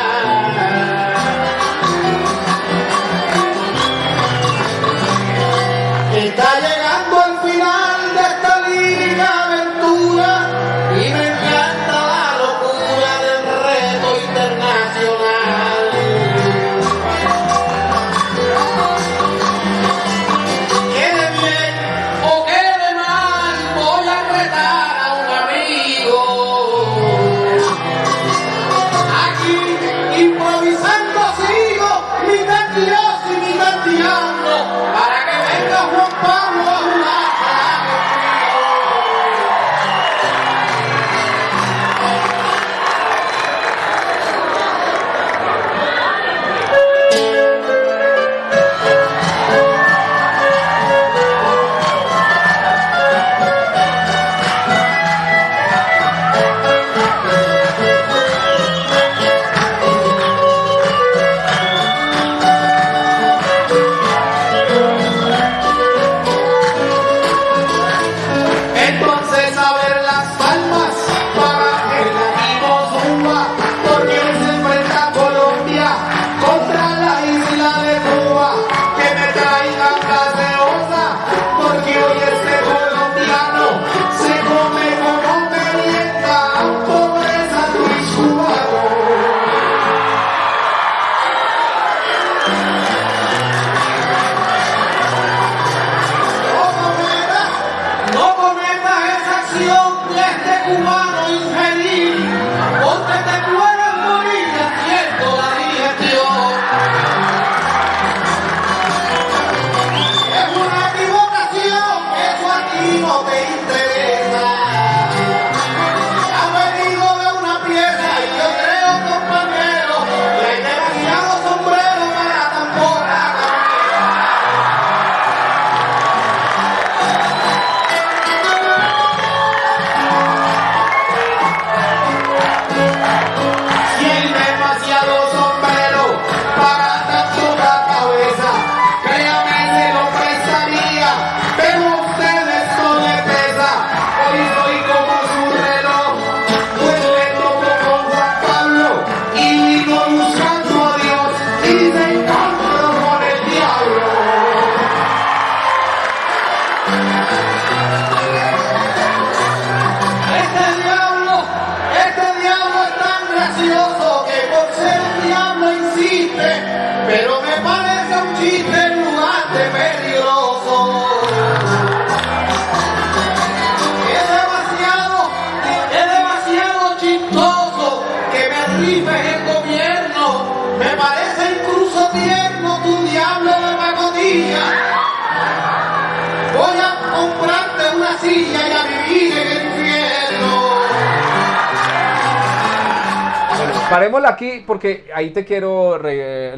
Parémosla aquí porque ahí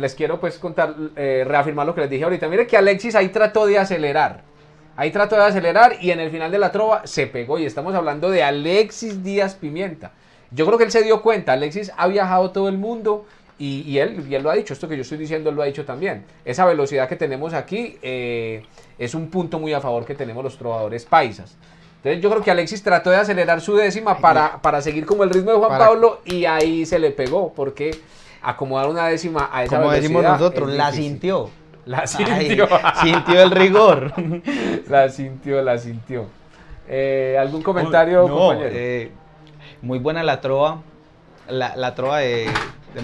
les quiero pues contar, reafirmar lo que les dije ahorita. Mire que Alexis ahí trató de acelerar. Ahí trató de acelerar y en el final de la trova se pegó. Y estamos hablando de Alexis Díaz Pimienta. Yo creo que él se dio cuenta. Alexis ha viajado todo el mundo y él lo ha dicho. Esto que yo estoy diciendo él lo ha dicho también. Esa velocidad que tenemos aquí es un punto muy a favor que tenemos los trovadores paisas. Entonces yo creo que Alexis trató de acelerar su décima para seguir como el ritmo de Juan Pablo y ahí se le pegó porque acomodar una décima a esa velocidad, como decimos nosotros, la sintió. La sintió. Ay, sintió el rigor. La sintió. ¿Algún comentario, compañero? Muy buena la trova. La trova de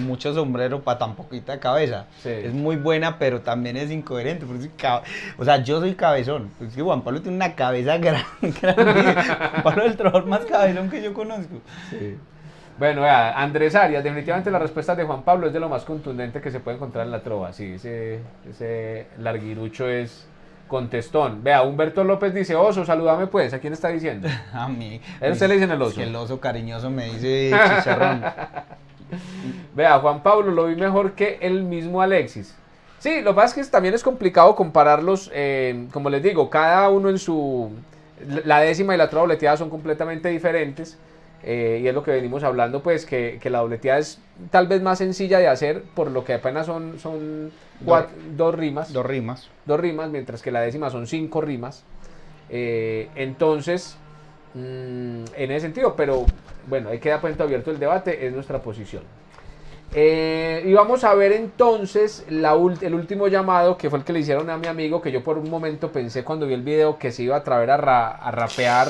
mucho sombrero para tan poquita cabeza. Sí. Es muy buena, pero también es incoherente. O sea, yo soy cabezón. Es que Juan Pablo tiene una cabeza grande. Juan Pablo es el trovador más cabezón que yo conozco. Sí. Bueno, vea, Andrés Arias, definitivamente la respuesta de Juan Pablo es de lo más contundente que se puede encontrar en la trova. Sí, ese larguirucho es contestón. Vea, Humberto López dice, oso, salúdame pues. ¿A quién está diciendo? A mí. ¿A usted le dicen el oso? Es que el oso cariñoso me dice chicharrón. Vea, Juan Pablo, lo vi mejor que el mismo Alexis. Sí, lo que pasa es que también es complicado compararlos, como les digo, cada uno en su... La décima y la otra dobleteada son completamente diferentes, y es lo que venimos hablando, pues, que la dobleteada es tal vez más sencilla de hacer, por lo que apenas son dos rimas, mientras que la décima son 5 rimas, entonces, en ese sentido, pero bueno, ahí queda puesto abierto el debate, es nuestra posición. Y vamos a ver entonces el último llamado, que fue el que le hicieron a mi amigo, que yo por un momento pensé cuando vi el video que se iba a atrever a rapear.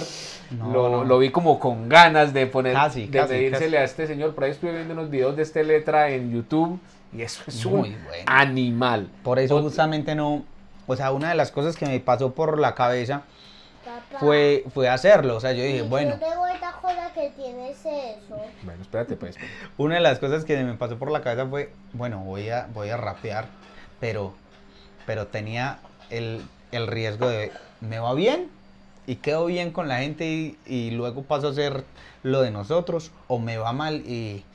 No, lo vi como con ganas de poner, casi, de pedírsele a este señor. Por ahí estuve viendo unos videos de este letra en YouTube y eso es muy bueno. Animal. Por eso justamente no, o sea, una de las cosas que me pasó por la cabeza fue hacerlo, o sea, yo dije, bueno. Que tienes eso. Bueno, espérate pues. Una de las cosas que me pasó por la cabeza fue, bueno, voy a rapear, pero tenía el riesgo de, me va bien y quedo bien con la gente y luego paso a hacer lo de nosotros, o me va mal y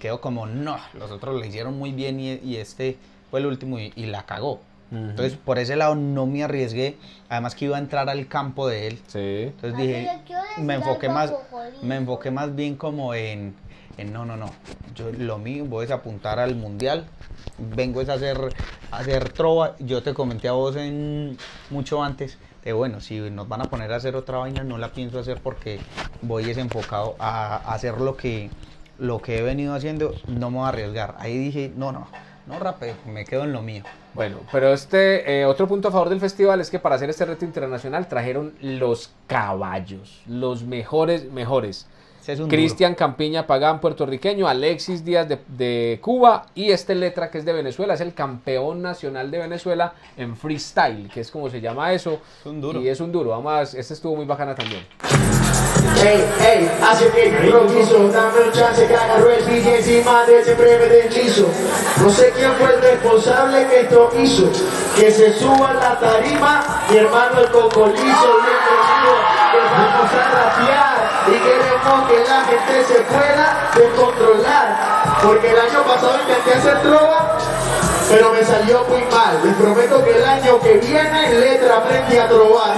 quedo como, no, los otros lo hicieron muy bien y este fue el último y la cagó. Entonces, por ese lado no me arriesgué, además que iba a entrar al campo de él. Sí. Entonces dije, me enfoqué más bien como en no, yo lo mío, voy a apuntar al mundial, vengo a hacer trova. Yo te comenté a vos mucho antes, de bueno, si nos van a poner a hacer otra vaina, no la pienso hacer porque voy desenfocado a hacer lo que he venido haciendo, no me voy a arriesgar. Ahí dije, no rapeo, me quedo en lo mío. Bueno, pero otro punto a favor del festival es que para hacer este reto internacional trajeron los caballos, los mejores. Cristian Campiña Pagán, puertorriqueño, Alexis Díaz de Cuba, y este letra que es de Venezuela, es el campeón nacional de Venezuela en freestyle, que es como se llama eso. Es un duro. Y es un duro, además, este estuvo muy bacana también. Hey, hace que improviso, dame un chance que agarró el DJ encima de ese breve de hechizo. No sé quién fue el responsable que esto hizo, que se suba a la tarima, mi hermano el Cocoliso, bien conmigo, que vamos a rapear y queremos que la gente se pueda descontrolar, porque el año pasado intenté hacer trova, pero me salió muy mal. Les prometo que el año que viene letra aprendí a trovar.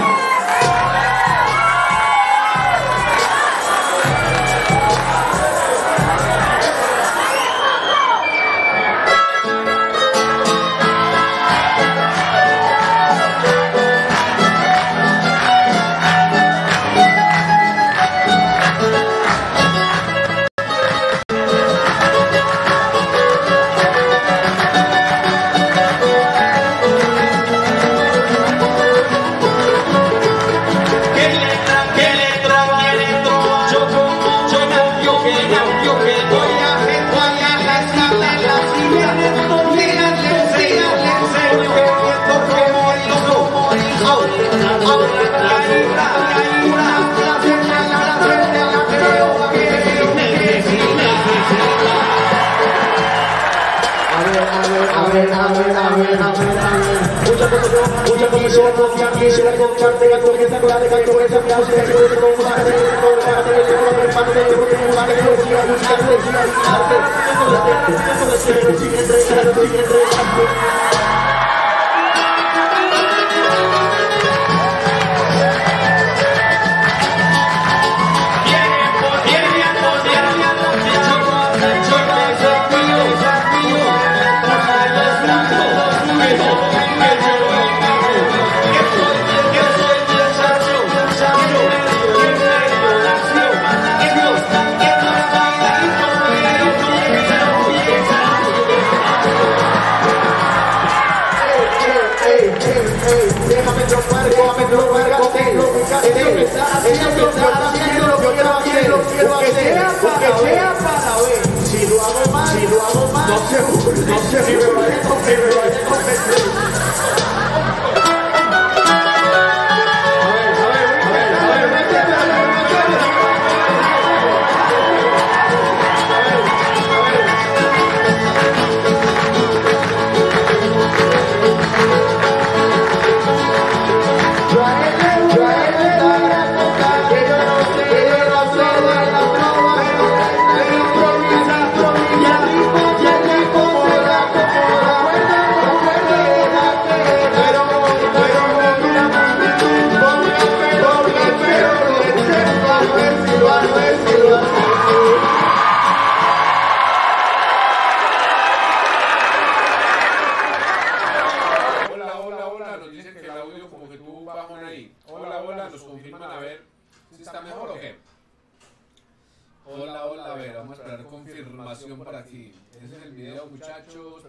Muchachos,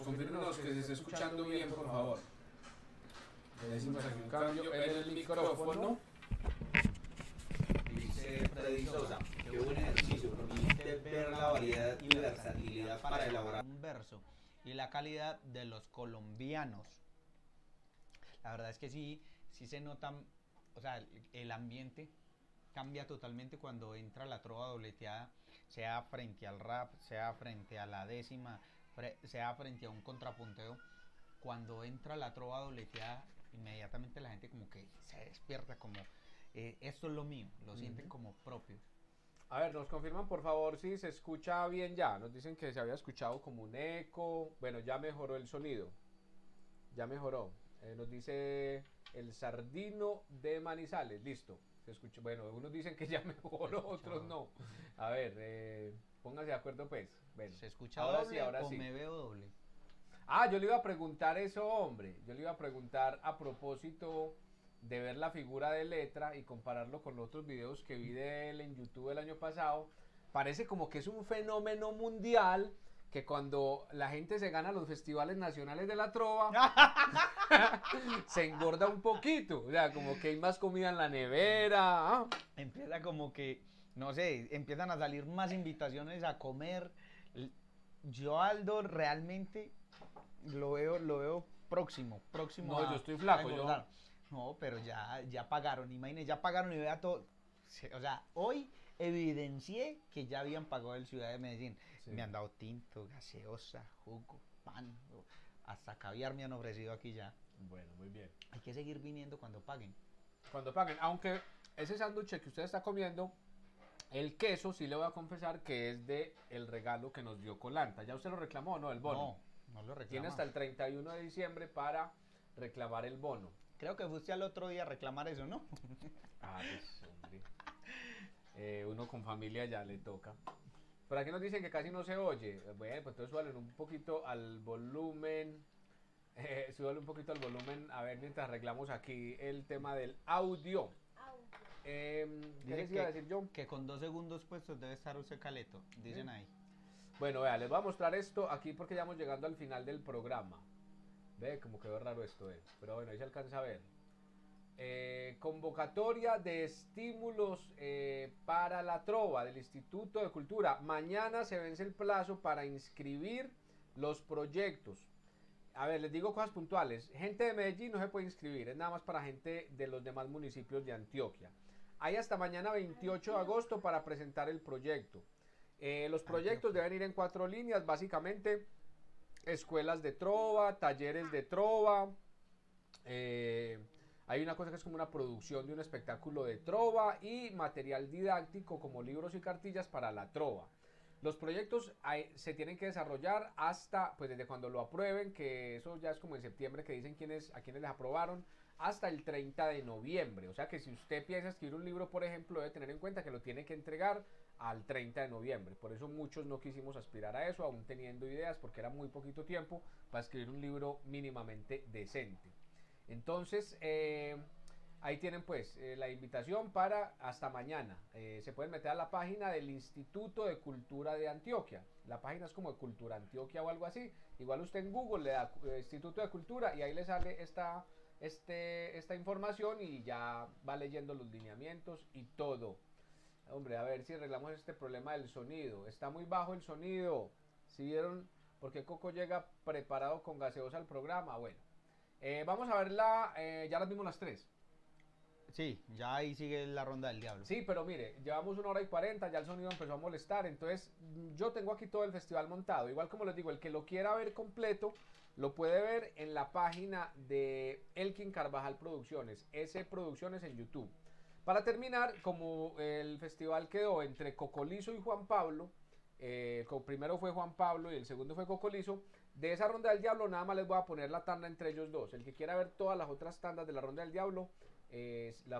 confirmenos que se está escuchando bien, por favor. Le decimos aquí un cambio en el micrófono. Dice Freddy Sosa, qué buen ejercicio, permite ver la variedad y versatilidad para elaborar un verso y la calidad de los colombianos. La verdad es que sí, sí se notan, o sea, el ambiente cambia totalmente cuando entra la trova dobleteada, sea frente al rap, sea frente a la décima, sea frente a un contrapunteo. Cuando entra la trova dobleteada, inmediatamente la gente como que se despierta, como esto es lo mío, lo sienten como propio. A ver, nos confirman por favor si se escucha bien ya. Nos dicen que se había escuchado como un eco. Bueno, ya mejoró el sonido, ya mejoró. Nos dice el Sardino de Manizales, listo, se escucha. Bueno, algunos dicen que ya mejoró, otros no. A ver, pónganse de acuerdo pues. Bueno, ¿se escucha ahora doble, sí, ahora o sí me veo doble? Ah, yo le iba a preguntar eso, hombre. Yo le iba a preguntar a propósito de ver la figura de letra y compararlo con los otros videos que vi de él en YouTube el año pasado. Parece como que es un fenómeno mundial que cuando la gente se gana los festivales nacionales de la trova se engorda un poquito. O sea, como que hay más comida en la nevera. Empieza como que, no sé, empiezan a salir más invitaciones a comer. Yo Aldo realmente lo veo próximo. No, yo estoy flaco, yo. No, pero ya pagaron, imagínense, ya pagaron y vea todo. O sea, hoy evidencié que ya habían pagado el Ciudad de Medellín. Sí. Me han dado tinto, gaseosa, jugo, pan, hasta caviar me han ofrecido aquí ya. Bueno, muy bien. Hay que seguir viniendo cuando paguen. Cuando paguen, aunque ese sándwich que usted está comiendo, el queso, sí le voy a confesar que es de el regalo que nos dio Colanta. ¿Ya usted lo reclamó o no, el bono? No, no lo reclamó. Tiene hasta el 31 de diciembre para reclamar el bono. Creo que fuiste al otro día a reclamar eso, ¿no? Ah, pues, hombre. Uno con familia ya le toca. Por aquí nos dicen que casi no se oye. Bueno, pues entonces súbale un poquito al volumen. Súbale un poquito al volumen, a ver, mientras arreglamos aquí el tema del audio. ¿Qué les iba a decir yo? Que con 2 segundos puestos debe estar usted caleto, dicen ahí. Bueno, vea, les voy a mostrar esto aquí porque ya vamos llegando al final del programa. Ve como quedó raro esto, pero bueno, ahí se alcanza a ver. Convocatoria de estímulos para la trova del Instituto de Cultura. Mañana se vence el plazo para inscribir los proyectos. A ver, les digo cosas puntuales. Gente de Medellín no se puede inscribir, es nada más para gente de los demás municipios de Antioquia. Hay hasta mañana 28 de agosto para presentar el proyecto. Los proyectos deben ir en 4 líneas, básicamente: escuelas de trova, talleres de trova. Hay una cosa que es como una producción de un espectáculo de trova y material didáctico como libros y cartillas para la trova. Los proyectos se tienen que desarrollar hasta, pues desde cuando lo aprueben, que eso ya es como en septiembre que dicen a quienes les aprobaron, hasta el 30 de noviembre. O sea que si usted piensa escribir un libro, por ejemplo, debe tener en cuenta que lo tiene que entregar al 30 de noviembre. Por eso muchos no quisimos aspirar a eso, aún teniendo ideas, porque era muy poquito tiempo para escribir un libro mínimamente decente. Entonces, ahí tienen pues la invitación para hasta mañana. Se pueden meter a la página del Instituto de Cultura de Antioquia. La página es como de Cultura Antioquia o algo así. Igual usted en Google le da Instituto de Cultura y ahí le sale esta información y ya va leyendo los lineamientos y todo. Hombre, a ver si arreglamos este problema del sonido. Está muy bajo el sonido. ¿Sí vieron por qué Coco llega preparado con gaseosa al programa? Bueno, vamos a verla. Ya las vimos las 3. Sí, ya ahí sigue la ronda del diablo. Sí, pero mire, llevamos 1 hora y 40, ya el sonido empezó a molestar, entonces yo tengo aquí todo el festival montado. Igual como les digo, el que lo quiera ver completo, lo puede ver en la página de Elkin Carvajal Producciones, S Producciones en YouTube. Para terminar, como el festival quedó entre Cocoliso y Juan Pablo, primero fue Juan Pablo y el segundo fue Cocoliso, De esa ronda del diablo nada más les voy a poner la tanda entre ellos dos. El que quiera ver todas las otras tandas de la ronda del diablo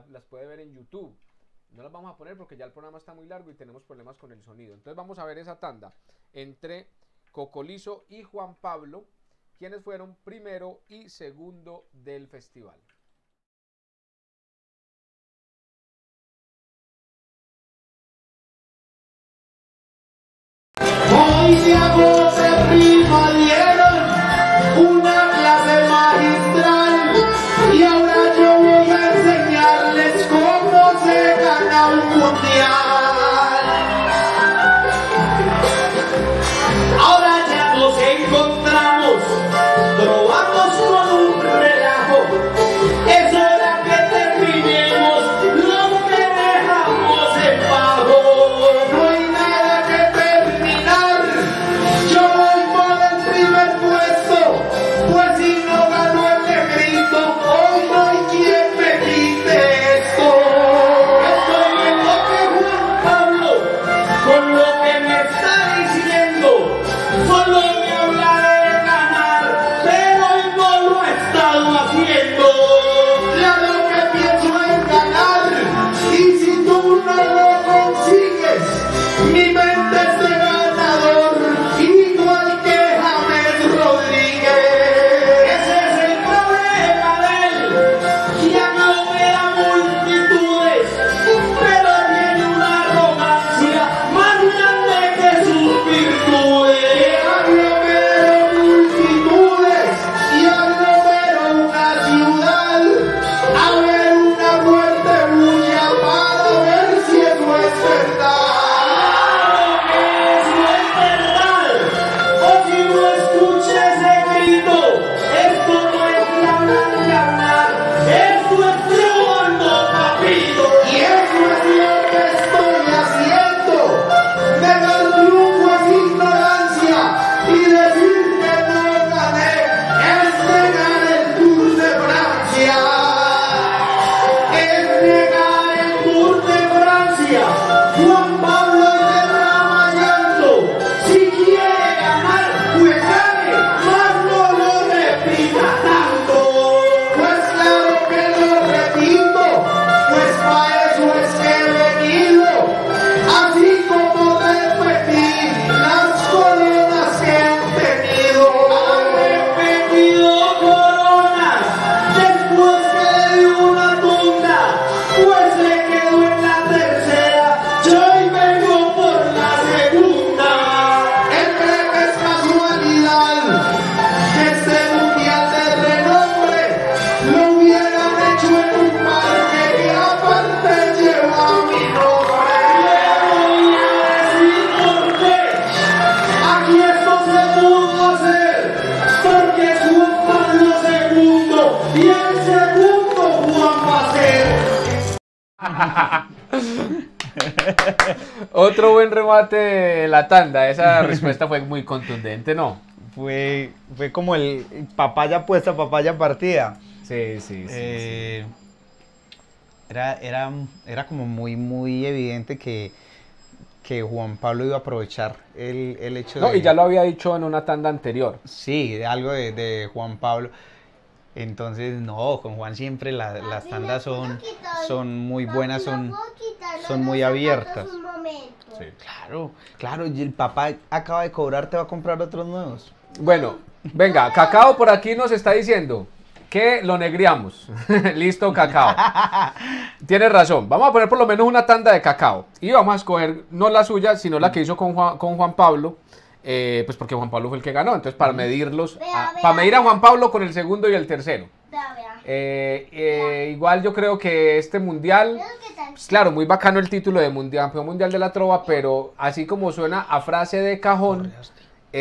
las puede ver en YouTube. No las vamos a poner porque ya el programa está muy largo y tenemos problemas con el sonido. Entonces vamos a ver esa tanda entre Cocoliso y Juan Pablo, quienes fueron primero y segundo del festival. Hoy se agotó el prima, dieron una clase magistral y ahora yo voy a enseñarles cómo se gana un mundial. Ahora ya nos encontramos, probamos con un relajo. Es hora que terminemos lo que dejamos en bajo. No hay nada que terminar. Yo voy por el primer puesto, pues si no gano el grito, hoy no hay quien me quite esto. Estoy viendo que Juan Pablo, con lo que me está diciendo, solo otro buen remate de la tanda. Esa respuesta fue muy contundente, ¿no? Fue como el papaya puesta, papaya partida. Sí. Era como muy evidente que Juan Pablo iba a aprovechar el hecho de... No, y ya lo había dicho en una tanda anterior. Sí, algo de Juan Pablo. Entonces, no, con Juan siempre las tandas son muy buenas, son muy abiertas. Sí. Claro, y el papá acaba de cobrar, te va a comprar otros nuevos. Bueno, venga, Cacao por aquí nos está diciendo que lo negriamos. Listo, Cacao. Tienes razón, vamos a poner por lo menos una tanda de Cacao. Y vamos a escoger, no la suya, sino la que hizo con Juan Pablo. Pues porque Juan Pablo fue el que ganó, entonces para medirlos, para medir a Juan Pablo con el segundo y el tercero. Igual yo creo que este mundial, pues claro, muy bacano el título de mundial, campeón mundial de la trova, pero así como suena a frase de cajón,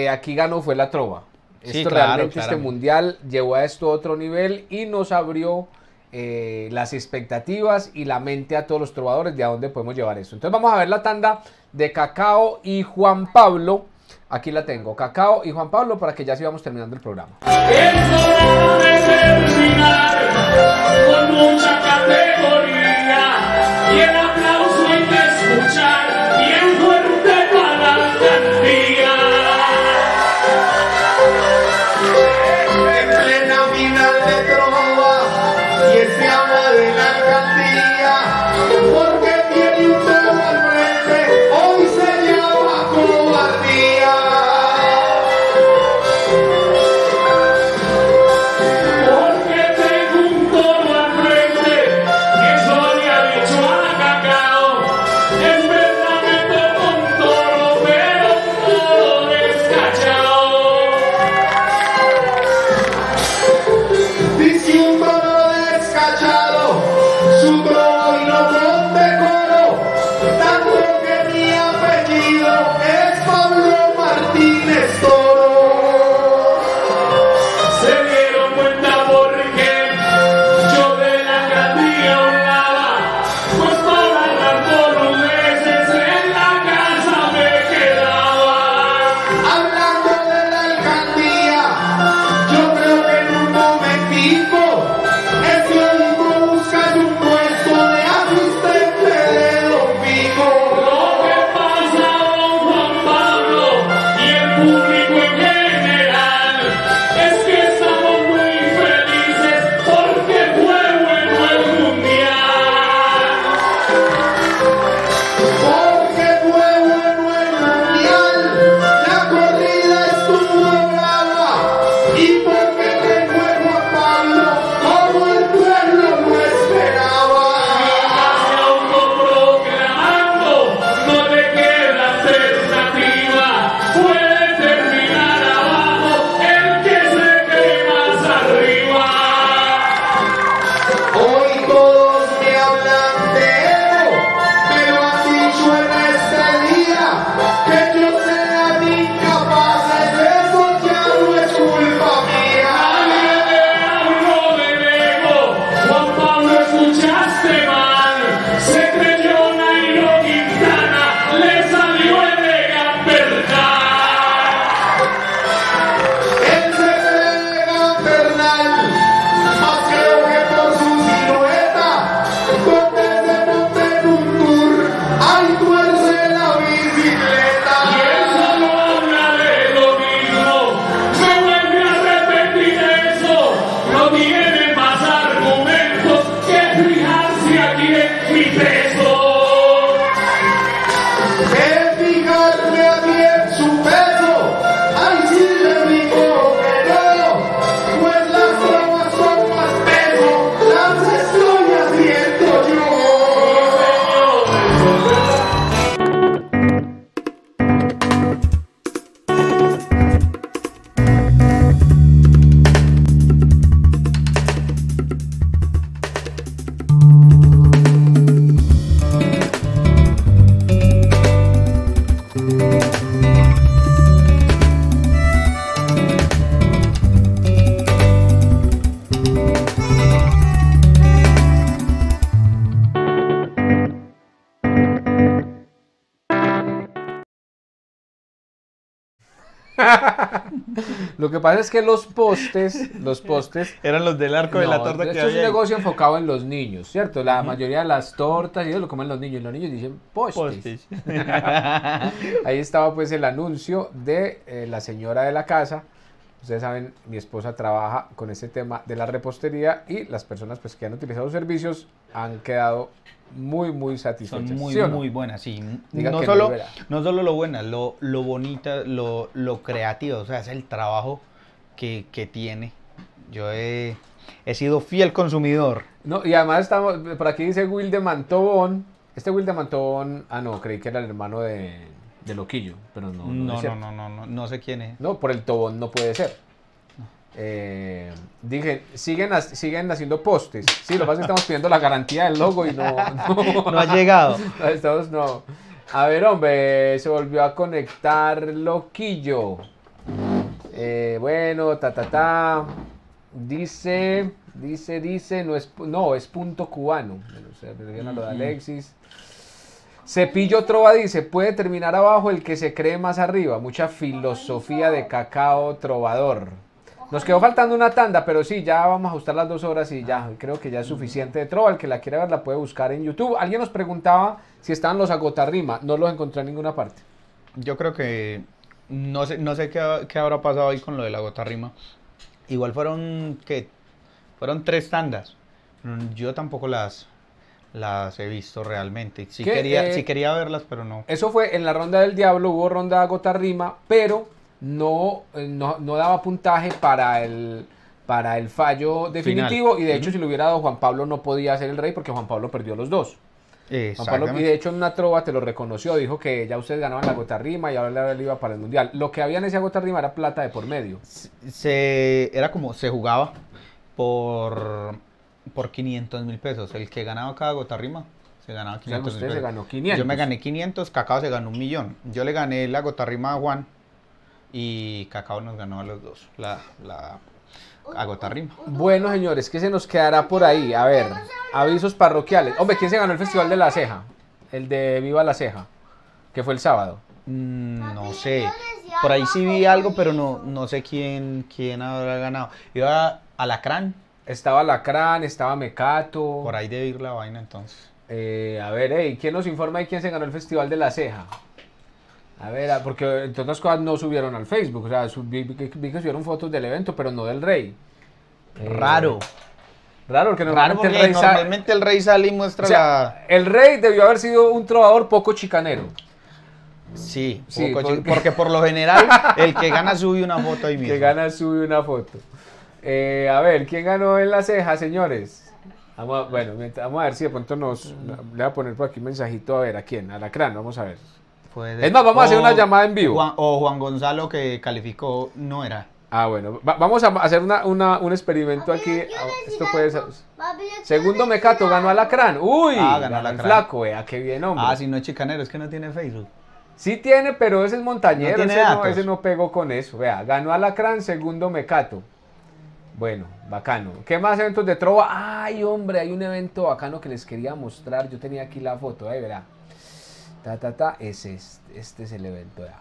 aquí ganó fue la trova. Sí, claro, este mundial llevó a esto a otro nivel y nos abrió las expectativas y la mente a todos los trovadores de a dónde podemos llevar esto. Entonces vamos a ver la tanda de Cacao y Juan Pablo. Aquí la tengo, Cacao y Juan Pablo, para que ya sigamos terminando el programa. Es hora de terminar con mucha categoría y el aplauso hay que escuchar bien fuerte para la alegría. final de trova y él se habla de la alcaldía porque tiene un cerdo al frente, hoy se llama cobardía. Porque tengo un toro al frente que eso le ha dicho a Cacao. Es verdad que tengo un toro, pero un toro descachado. Y si un toro descachado, su toro y no con decoro, tanto que mi apellido es Pablo Martínez Toro. Se dieron cuenta porque yo de la alcaldía hablaba, pues para tanto los meses en la casa me quedaba. Hablando de la alcaldía, yo creo que en un momentico ese hijo busca un puesto de asistente de Don Pico. Lo que pasa, don Juan Pablo, y el público en general, es que estamos muy felices porque fue bueno el mundial. Porque fue bueno el mundial, la corrida estuvo brava y porque te fue Juan Pablo como el pueblo lo esperaba. Se autoproclamando, no le queda alternativa. Puede terminar abajo el que se cree más arriba. Hoy todos me hablan de Evo, me lo han dicho en este día, que yo sea incapaz, eso ya no es culpa mía. Nadie te habló de Diego, Juan Pablo, escuchaste mal. Se creyó Nairo Quintana, le salió el de Gambertal. Él se cree Gambernal, más creo que por su silueta, donde se monta en un tour, ahí tuerce la Y él bicicleta. solo habla de lo mismo, me vuelve a repetir eso. No tiene más argumentos que fijarse aquí en mi peso. Es fijarme a mí en su peso, ahí sí le digo que no, pues las bromas son más peso, las estoy haciendo yo. Lo que pasa es que los postes Eran los del arco de la torta que esto es un había ahí. negocio enfocado en los niños, ¿cierto? La mayoría de las tortas y eso lo comen los niños. Los niños dicen postes. Ahí estaba pues el anuncio de la señora de la casa. Ustedes saben, mi esposa trabaja con este tema de la repostería y las personas pues que han utilizado sus servicios han quedado muy, muy satisfechas. Son muy, ¿sí o no? muy buenas, sí. Digan que no solo lo buenas, lo bonita, lo creativa, o sea, es el trabajo que tiene. Yo he sido fiel consumidor. No, y además estamos, por aquí dice Will de Mantobón. Este Will de Mantobón, no, creí que era el hermano de Loquillo, pero no sé quién es. No, por el tobón no puede ser. Dije, siguen haciendo postes. Sí, lo que pasa es que estamos pidiendo la garantía del logo y no ha llegado. No. A ver, hombre, se volvió a conectar Loquillo. Bueno, dice, no es punto cubano. Bueno, o sea, me a lo de Alexis. Cepillo Trova dice, puede terminar abajo el que se cree más arriba. Mucha filosofía de Cacao Trovador. Nos quedó faltando una tanda, pero sí, ya vamos a ajustar las 2 horas y ya creo que ya es suficiente de trova. El que la quiera ver la puede buscar en YouTube. Alguien nos preguntaba si estaban los agotarrima. No los encontré en ninguna parte. Yo creo que no sé qué habrá pasado ahí con lo de la agotarrima. Igual fueron, ¿qué? Fueron 3 tandas. Yo tampoco las he visto realmente. Sí quería verlas, pero no. Eso fue en la ronda del diablo, hubo ronda gota rima, pero no daba puntaje para el fallo definitivo. Final. Y de hecho, si lo hubiera dado Juan Pablo, no podía ser el rey porque Juan Pablo perdió los dos. Juan Pablo, y de hecho en una trova te lo reconoció, dijo que ya ustedes ganaban la gota rima y ahora le iba para el mundial. Lo que había en esa gota rima era plata de por medio. Era como se jugaba por 500.000 pesos. El que ganaba cada gota rima se ganaba 500.000 pesos. Se ganó 500. Yo me gané 500, Cacao se ganó 1.000.000. Yo le gané la gota rima a Juan y Cacao nos ganó a los dos a gota rima. Bueno, señores, ¿qué se nos quedará por ahí? A ver, avisos parroquiales. Hombre, ¿quién se ganó el Festival de la Ceja? El de Viva la Ceja, que fue el sábado. No sé. Por ahí sí vi algo, pero no sé quién habrá ganado. Iba Alacrán. Estaba Alacrán, estaba Mecato. Por ahí debe ir la vaina, entonces. A ver, ¿quién nos informa de quién se ganó el Festival de la Ceja? A ver, porque entre otras cosas no subieron al Facebook, o sea, vi que subieron fotos del evento, pero no del rey. Raro. Raro, porque normalmente el rey sale y muestra, o sea, el rey debió haber sido un trovador poco chicanero. Sí, sí, porque por lo general el que gana sube una foto ahí mismo. El que gana sube una foto. A ver, ¿quién ganó en la ceja, señores? Vamos a ver si de pronto le voy a poner por aquí un mensajito, a ver, ¿a quién? A Alacrán, vamos a ver. Es más, vamos a hacer una llamada en vivo. Juan Gonzalo, que calificó, no era. Ah, bueno, vamos a hacer un experimento aquí. Esto puede ser. Segundo Mecato, ganó Alacrán. Uy, ganó Alacrán. Flaco, vea, qué bien, hombre. Ah, si no es chicanero, es que no tiene Facebook. Sí tiene, pero ese es montañero, no tiene datos. Ese no pegó con eso. Vea, ganó Alacrán, segundo Mecato. Bueno, bacano. ¿Qué más eventos de trova? Ay, hombre, hay un evento bacano que les quería mostrar. Yo tenía aquí la foto, ahí verá. Este es el evento. Ya.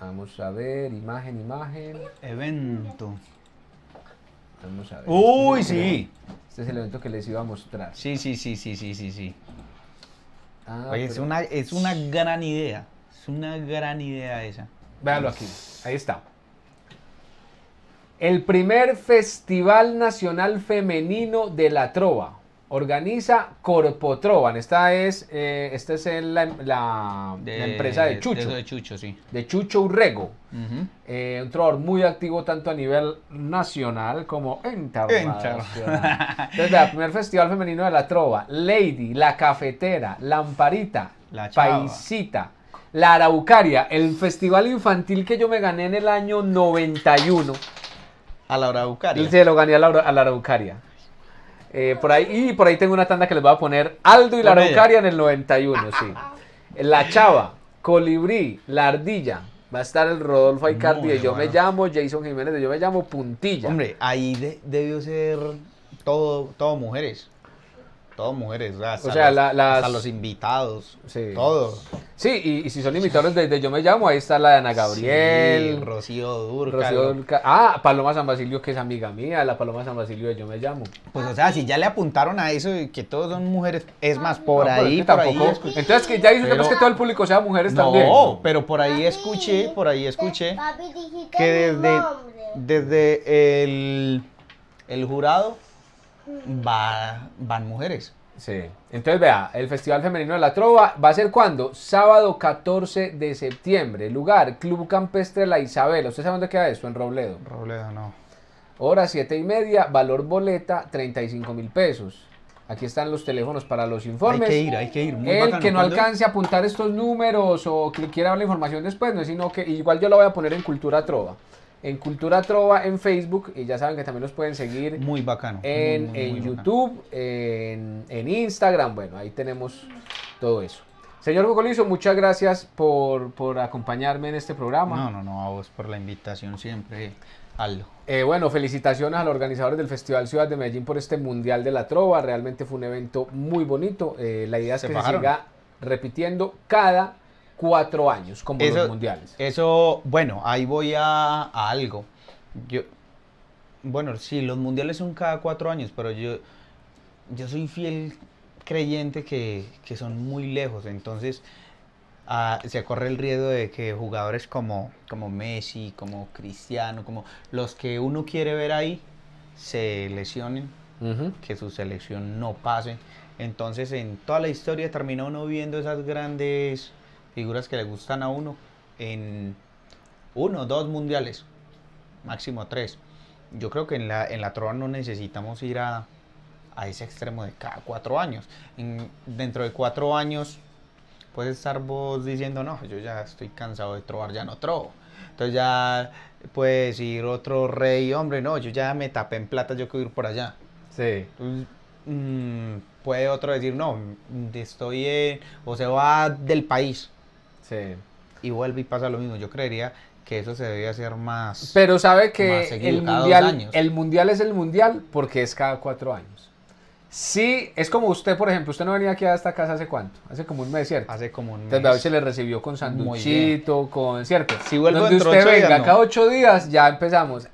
Vamos a ver, imagen. Evento. Vamos a ver. Uy, sí. Este es el evento que les iba a mostrar. Sí. Oye, pero... es una gran idea. Es una gran idea esa. Véanlo aquí. Ahí está. El primer Festival Nacional Femenino de la Trova. Organiza Corpotroban. Esta es la empresa de Chucho. De Chucho, sí. De Chucho Urrego. Un trovador muy activo tanto a nivel nacional como internacional. Entonces, el primer Festival Femenino de la Trova. Lady, La Cafetera, Lamparita, La Paisita, La Araucaria. El festival infantil que yo me gané en el año 91. A la Araucaria. Se lo gané a la Araucaria. Por ahí tengo una tanda que les voy a poner Aldo y la Araucaria en el 91, sí. La Chava, Colibrí, La Ardilla, va a estar el Rodolfo Aicardi de Yo Me Llamo, Jason Jiménez de Yo Me Llamo, Puntilla. Hombre, ahí debió ser todo mujeres. Todos mujeres, hasta los invitados, sí. Todos. Sí, y si son invitados desde Yo Me Llamo, ahí está la de Ana Gabriel, sí, Rocío Durca. Paloma San Basilio, que es amiga mía, la Paloma San Basilio de Yo Me Llamo. Pues o sea, si ya le apuntaron a eso y que todos son mujeres, es más, por ahí. Entonces que ya dicen que todo el público sea mujeres también. No, pero por ahí escuché que desde el jurado... Van mujeres. Sí. Entonces, vea, el Festival Femenino de la Trova va a ser ¿cuándo? Sábado 14 de septiembre. Lugar, Club Campestre La Isabela. ¿Usted sabe dónde queda esto? En Robledo. Robledo, no. Hora 7:30, valor boleta 35.000 pesos. Aquí están los teléfonos para los informes. Hay que ir. Muy bacano. Que no alcance a apuntar estos números o que quiera ver la información después, no, sino que igual yo la voy a poner en Cultura Trova. En Cultura Trova, en Facebook, y ya saben que también los pueden seguir. Muy bacano. En YouTube, en Instagram, bueno, ahí tenemos todo eso. Señor Cocoliso, muchas gracias por acompañarme en este programa. No, a vos por la invitación siempre, Aldo. Bueno, felicitaciones a los organizadores del Festival Ciudad de Medellín por este Mundial de la Trova, realmente fue un evento muy bonito. La idea es que se siga repitiendo cada 4 años, como eso, los mundiales. Eso, bueno, ahí voy a algo. Bueno, sí, los mundiales son cada 4 años, pero yo soy fiel creyente que son muy lejos. Entonces, se corre el riesgo de que jugadores como Messi, como Cristiano, como los que uno quiere ver ahí, se lesionen, que su selección no pase. Entonces, en toda la historia termina uno viendo esas grandes figuras que le gustan a uno en 1 o 2 mundiales, máximo 3. Yo creo que en la trova no necesitamos ir a ese extremo de cada 4 años. Dentro de 4 años puedes estar vos diciendo, no, yo ya estoy cansado de trobar, ya no trobo. Entonces ya puedes ir otro rey, hombre, no, yo ya me tapé en plata, yo quiero ir por allá. Sí. Entonces, puede otro decir, no, estoy en, o se va del país. Sí. Y vuelve y pasa lo mismo. Yo creería que eso se debe hacer más. Pero sabe que el mundial es el mundial porque es cada 4 años. Sí, es como usted, por ejemplo, usted no venía aquí a esta casa hace cuánto, hace como un mes, ¿cierto? Hace como un mes. Entonces, hoy se le recibió con sanduchito, con, ¿cierto? Si vuelvo donde usted venga, no. Cada 8 días ya empezamos.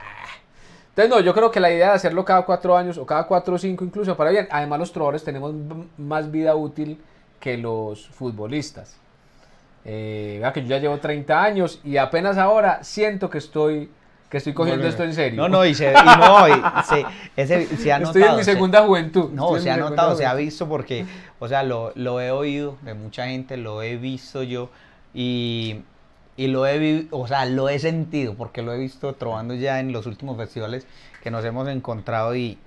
Entonces, no, yo creo que la idea de hacerlo cada 4 años o cada 4 o 5 incluso, para bien, además los trovadores tenemos más vida útil que los futbolistas. Vea que yo ya llevo 30 años y apenas ahora siento que estoy cogiendo esto en serio. No, no, se ha notado. Estoy en mi segunda juventud. No, se ha notado, se ha visto porque, o sea, lo he oído de mucha gente, lo he visto yo y lo he vivido, o sea, lo he sentido porque lo he visto trovando ya en los últimos festivales que nos hemos encontrado y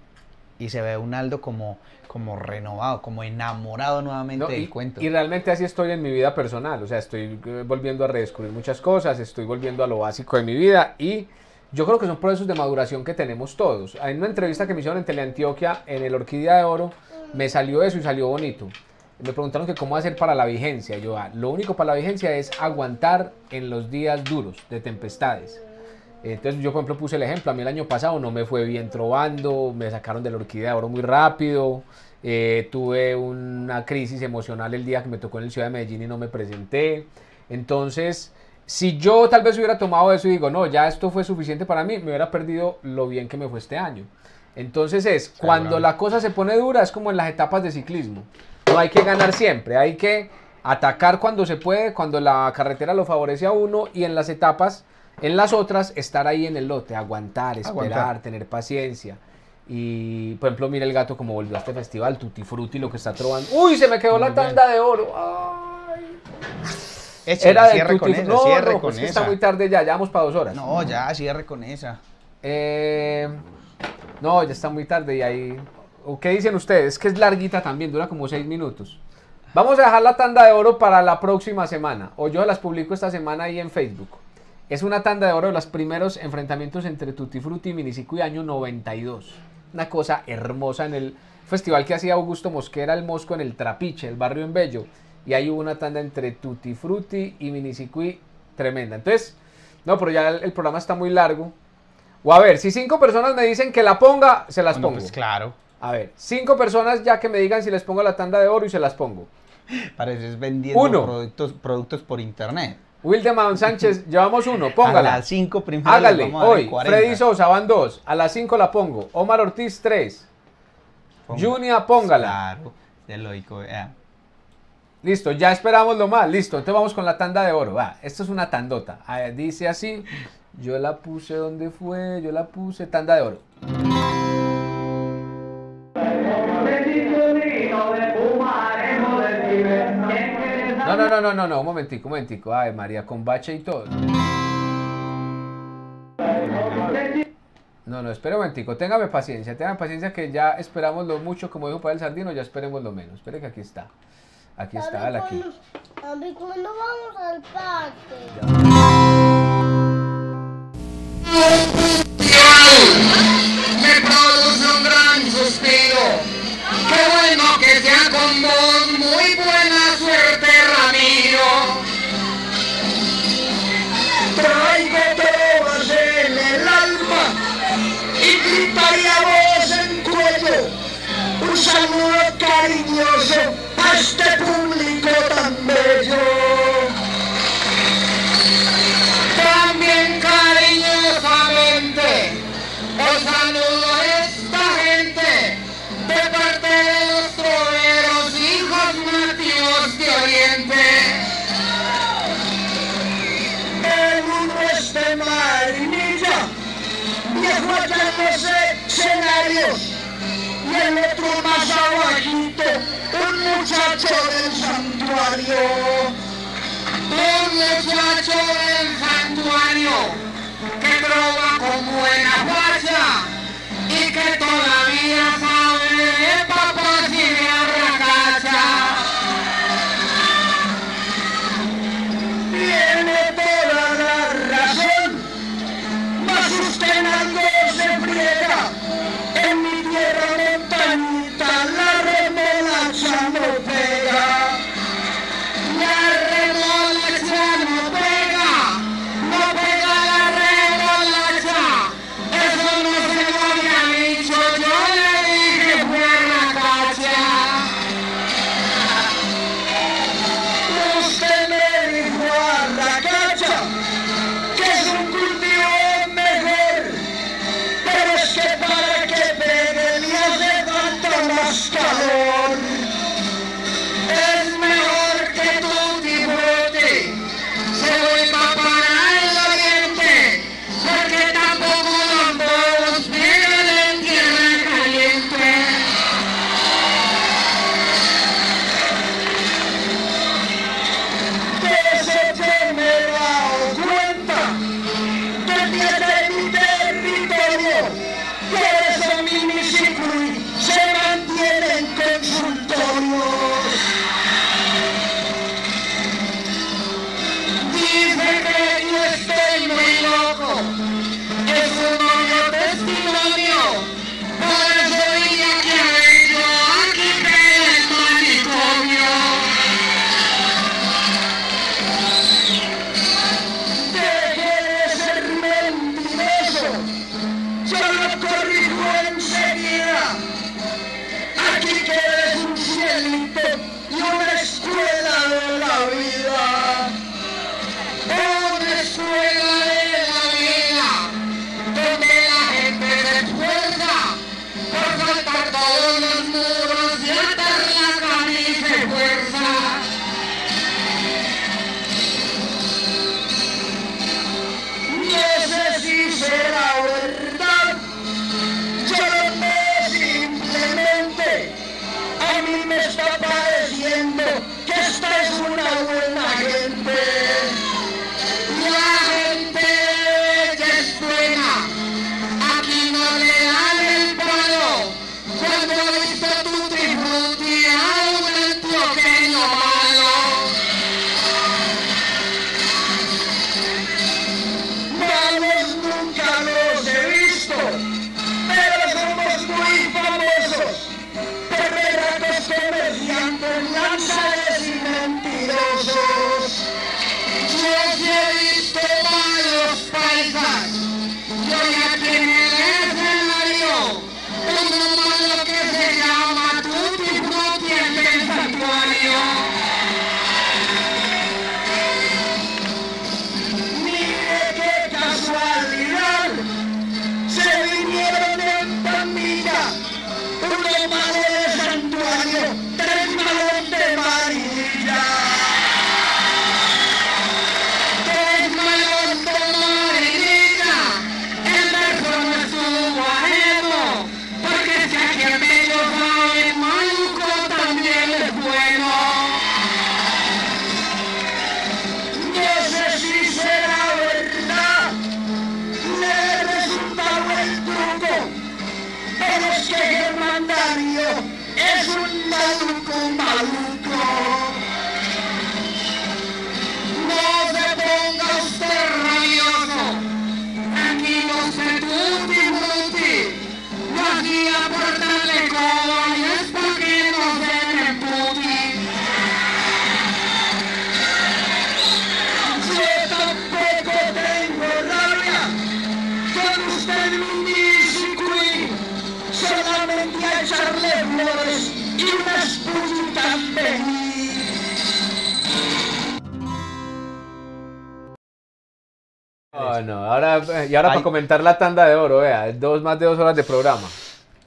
se ve un Aldo como renovado, como enamorado nuevamente del cuento. Y realmente así estoy en mi vida personal, o sea, estoy volviendo a redescubrir muchas cosas, estoy volviendo a lo básico de mi vida y yo creo que son procesos de maduración que tenemos todos. En una entrevista que me hicieron en Teleantioquia, en el Orquídea de Oro, me salió eso y salió bonito. Me preguntaron que cómo hacer para la vigencia. Yo, lo único para la vigencia es aguantar en los días duros de tempestades. Entonces yo, por ejemplo, puse el ejemplo, a mí el año pasado no me fue bien trovando, me sacaron de la Orquídea de Oro muy rápido, tuve una crisis emocional el día que me tocó en el Ciudad de Medellín y no me presenté. Entonces, si yo tal vez hubiera tomado eso y digo, no, ya esto fue suficiente para mí, me hubiera perdido lo bien que me fue este año. Entonces es, cuando la cosa se pone dura, es como en las etapas de ciclismo, no hay que ganar siempre, hay que atacar cuando se puede, cuando la carretera lo favorece a uno y en las etapas... En las otras, estar ahí en el lote, aguantar, esperar, tener paciencia. Y, por ejemplo, mira el Gato como volvió a este festival, Tutti Frutti, lo que está trovando. ¡Uy, se me quedó la tanda de oro! ¡Ay! Era de Tutti Frutti. No, es que está muy tarde ya, ya vamos para 2 horas. No, ya, cierre con esa. No, ya está muy tarde y ahí... ¿Qué dicen ustedes? Que es larguita también, dura como 6 minutos. Vamos a dejar la tanda de oro para la próxima semana. O yo las publico esta semana ahí en Facebook. Es una tanda de oro de los primeros enfrentamientos entre Tutti Frutti, Minicico y Año 92. Una cosa hermosa en el festival que hacía Augusto Mosquera, el Mosco, en el Trapiche, el barrio en Bello. Y ahí hubo una tanda entre Tutti Frutti y Minicico y tremenda. Entonces, no, pero ya el programa está muy largo. O a ver, si 5 personas me dicen que la ponga, se las pongo. Pues claro. A ver, 5 personas ya que me digan si les pongo la tanda de oro y se las pongo. Pareces vendiendo productos por internet. Wildeman Sánchez, llevamos 1, póngala. A las 5 primero. Hágale, vamos a hoy, 40. Freddy Sosa, van 2. A las 5 la pongo. Omar Ortiz, 3. Junia, póngala. Claro, de lógico, yeah. Listo, ya esperamos lo más. Listo, entonces vamos con la tanda de oro. Va, esto es una tandota. Ver, dice así, yo la puse, ¿dónde fue? Yo la puse, tanda de oro. No, un momentico, Ay, María, con bache y todo. No, espere un momentico. Téngame paciencia que ya esperamos lo mucho, como dijo para el Sardino, ya esperemos lo menos. Espere que aquí está. Aquí está, dale aquí. A ver, ¿cuándo vamos al parque? Me produce un gran suspiro. Qué bueno que sea con vos, muy buena suerte. Traigo trovas en el alma y gritaré a vos en cuello un saludo cariñoso a este público tan bello. También cariñosamente os saludo a esta gente de parte de los troveros hijos nativos de Oriente. Linares, y el otro más abajito, un muchacho del santuario, que droga con buena facha y que todavía sabe de papá si le abra cacha. Tiene toda la razón, mas usted algo se friega. En mi tierra montañita la remolacha no pega. Y ahora para comentar la tanda de oro, vea, más de 2 horas de programa.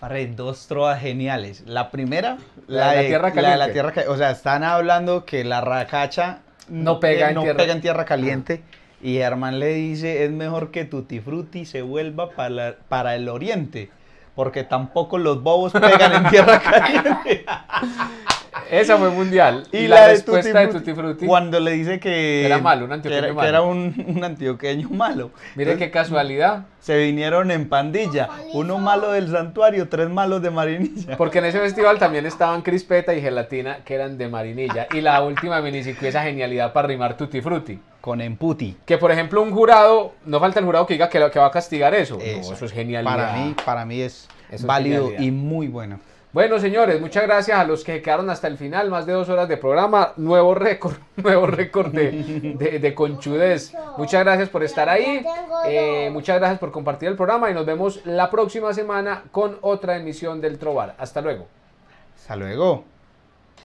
Parre, 2 trovas geniales. La primera, la de la tierra caliente. O sea, están hablando que la racacha no pega en tierra caliente. Y Germán le dice, es mejor que Tutti Frutti se vuelva para el oriente. porque tampoco los bobos pegan en tierra caliente. Esa fue mundial. Y la respuesta de Tutti Frutti, cuando le dice que era malo, un antioqueño malo. Que era un antioqueño malo. Mire, entonces, qué casualidad. Se vinieron en pandilla. Uno malo del santuario, tres malos de Marinilla. Porque en ese festival también estaban Crispeta y Gelatina, que eran de Marinilla. Y la última minisicue, esa genialidad para rimar Tutti Frutti. Con emputi. Que por ejemplo un jurado, no falta el jurado que diga que va a castigar eso. Eso, no, eso es genialidad. Para mí es válido y muy bueno. Bueno, señores, muchas gracias a los que quedaron hasta el final, más de 2 horas de programa, nuevo récord de conchudez. Muchas gracias por estar ahí, muchas gracias por compartir el programa y nos vemos la próxima semana con otra emisión del Trobar. Hasta luego. Hasta luego.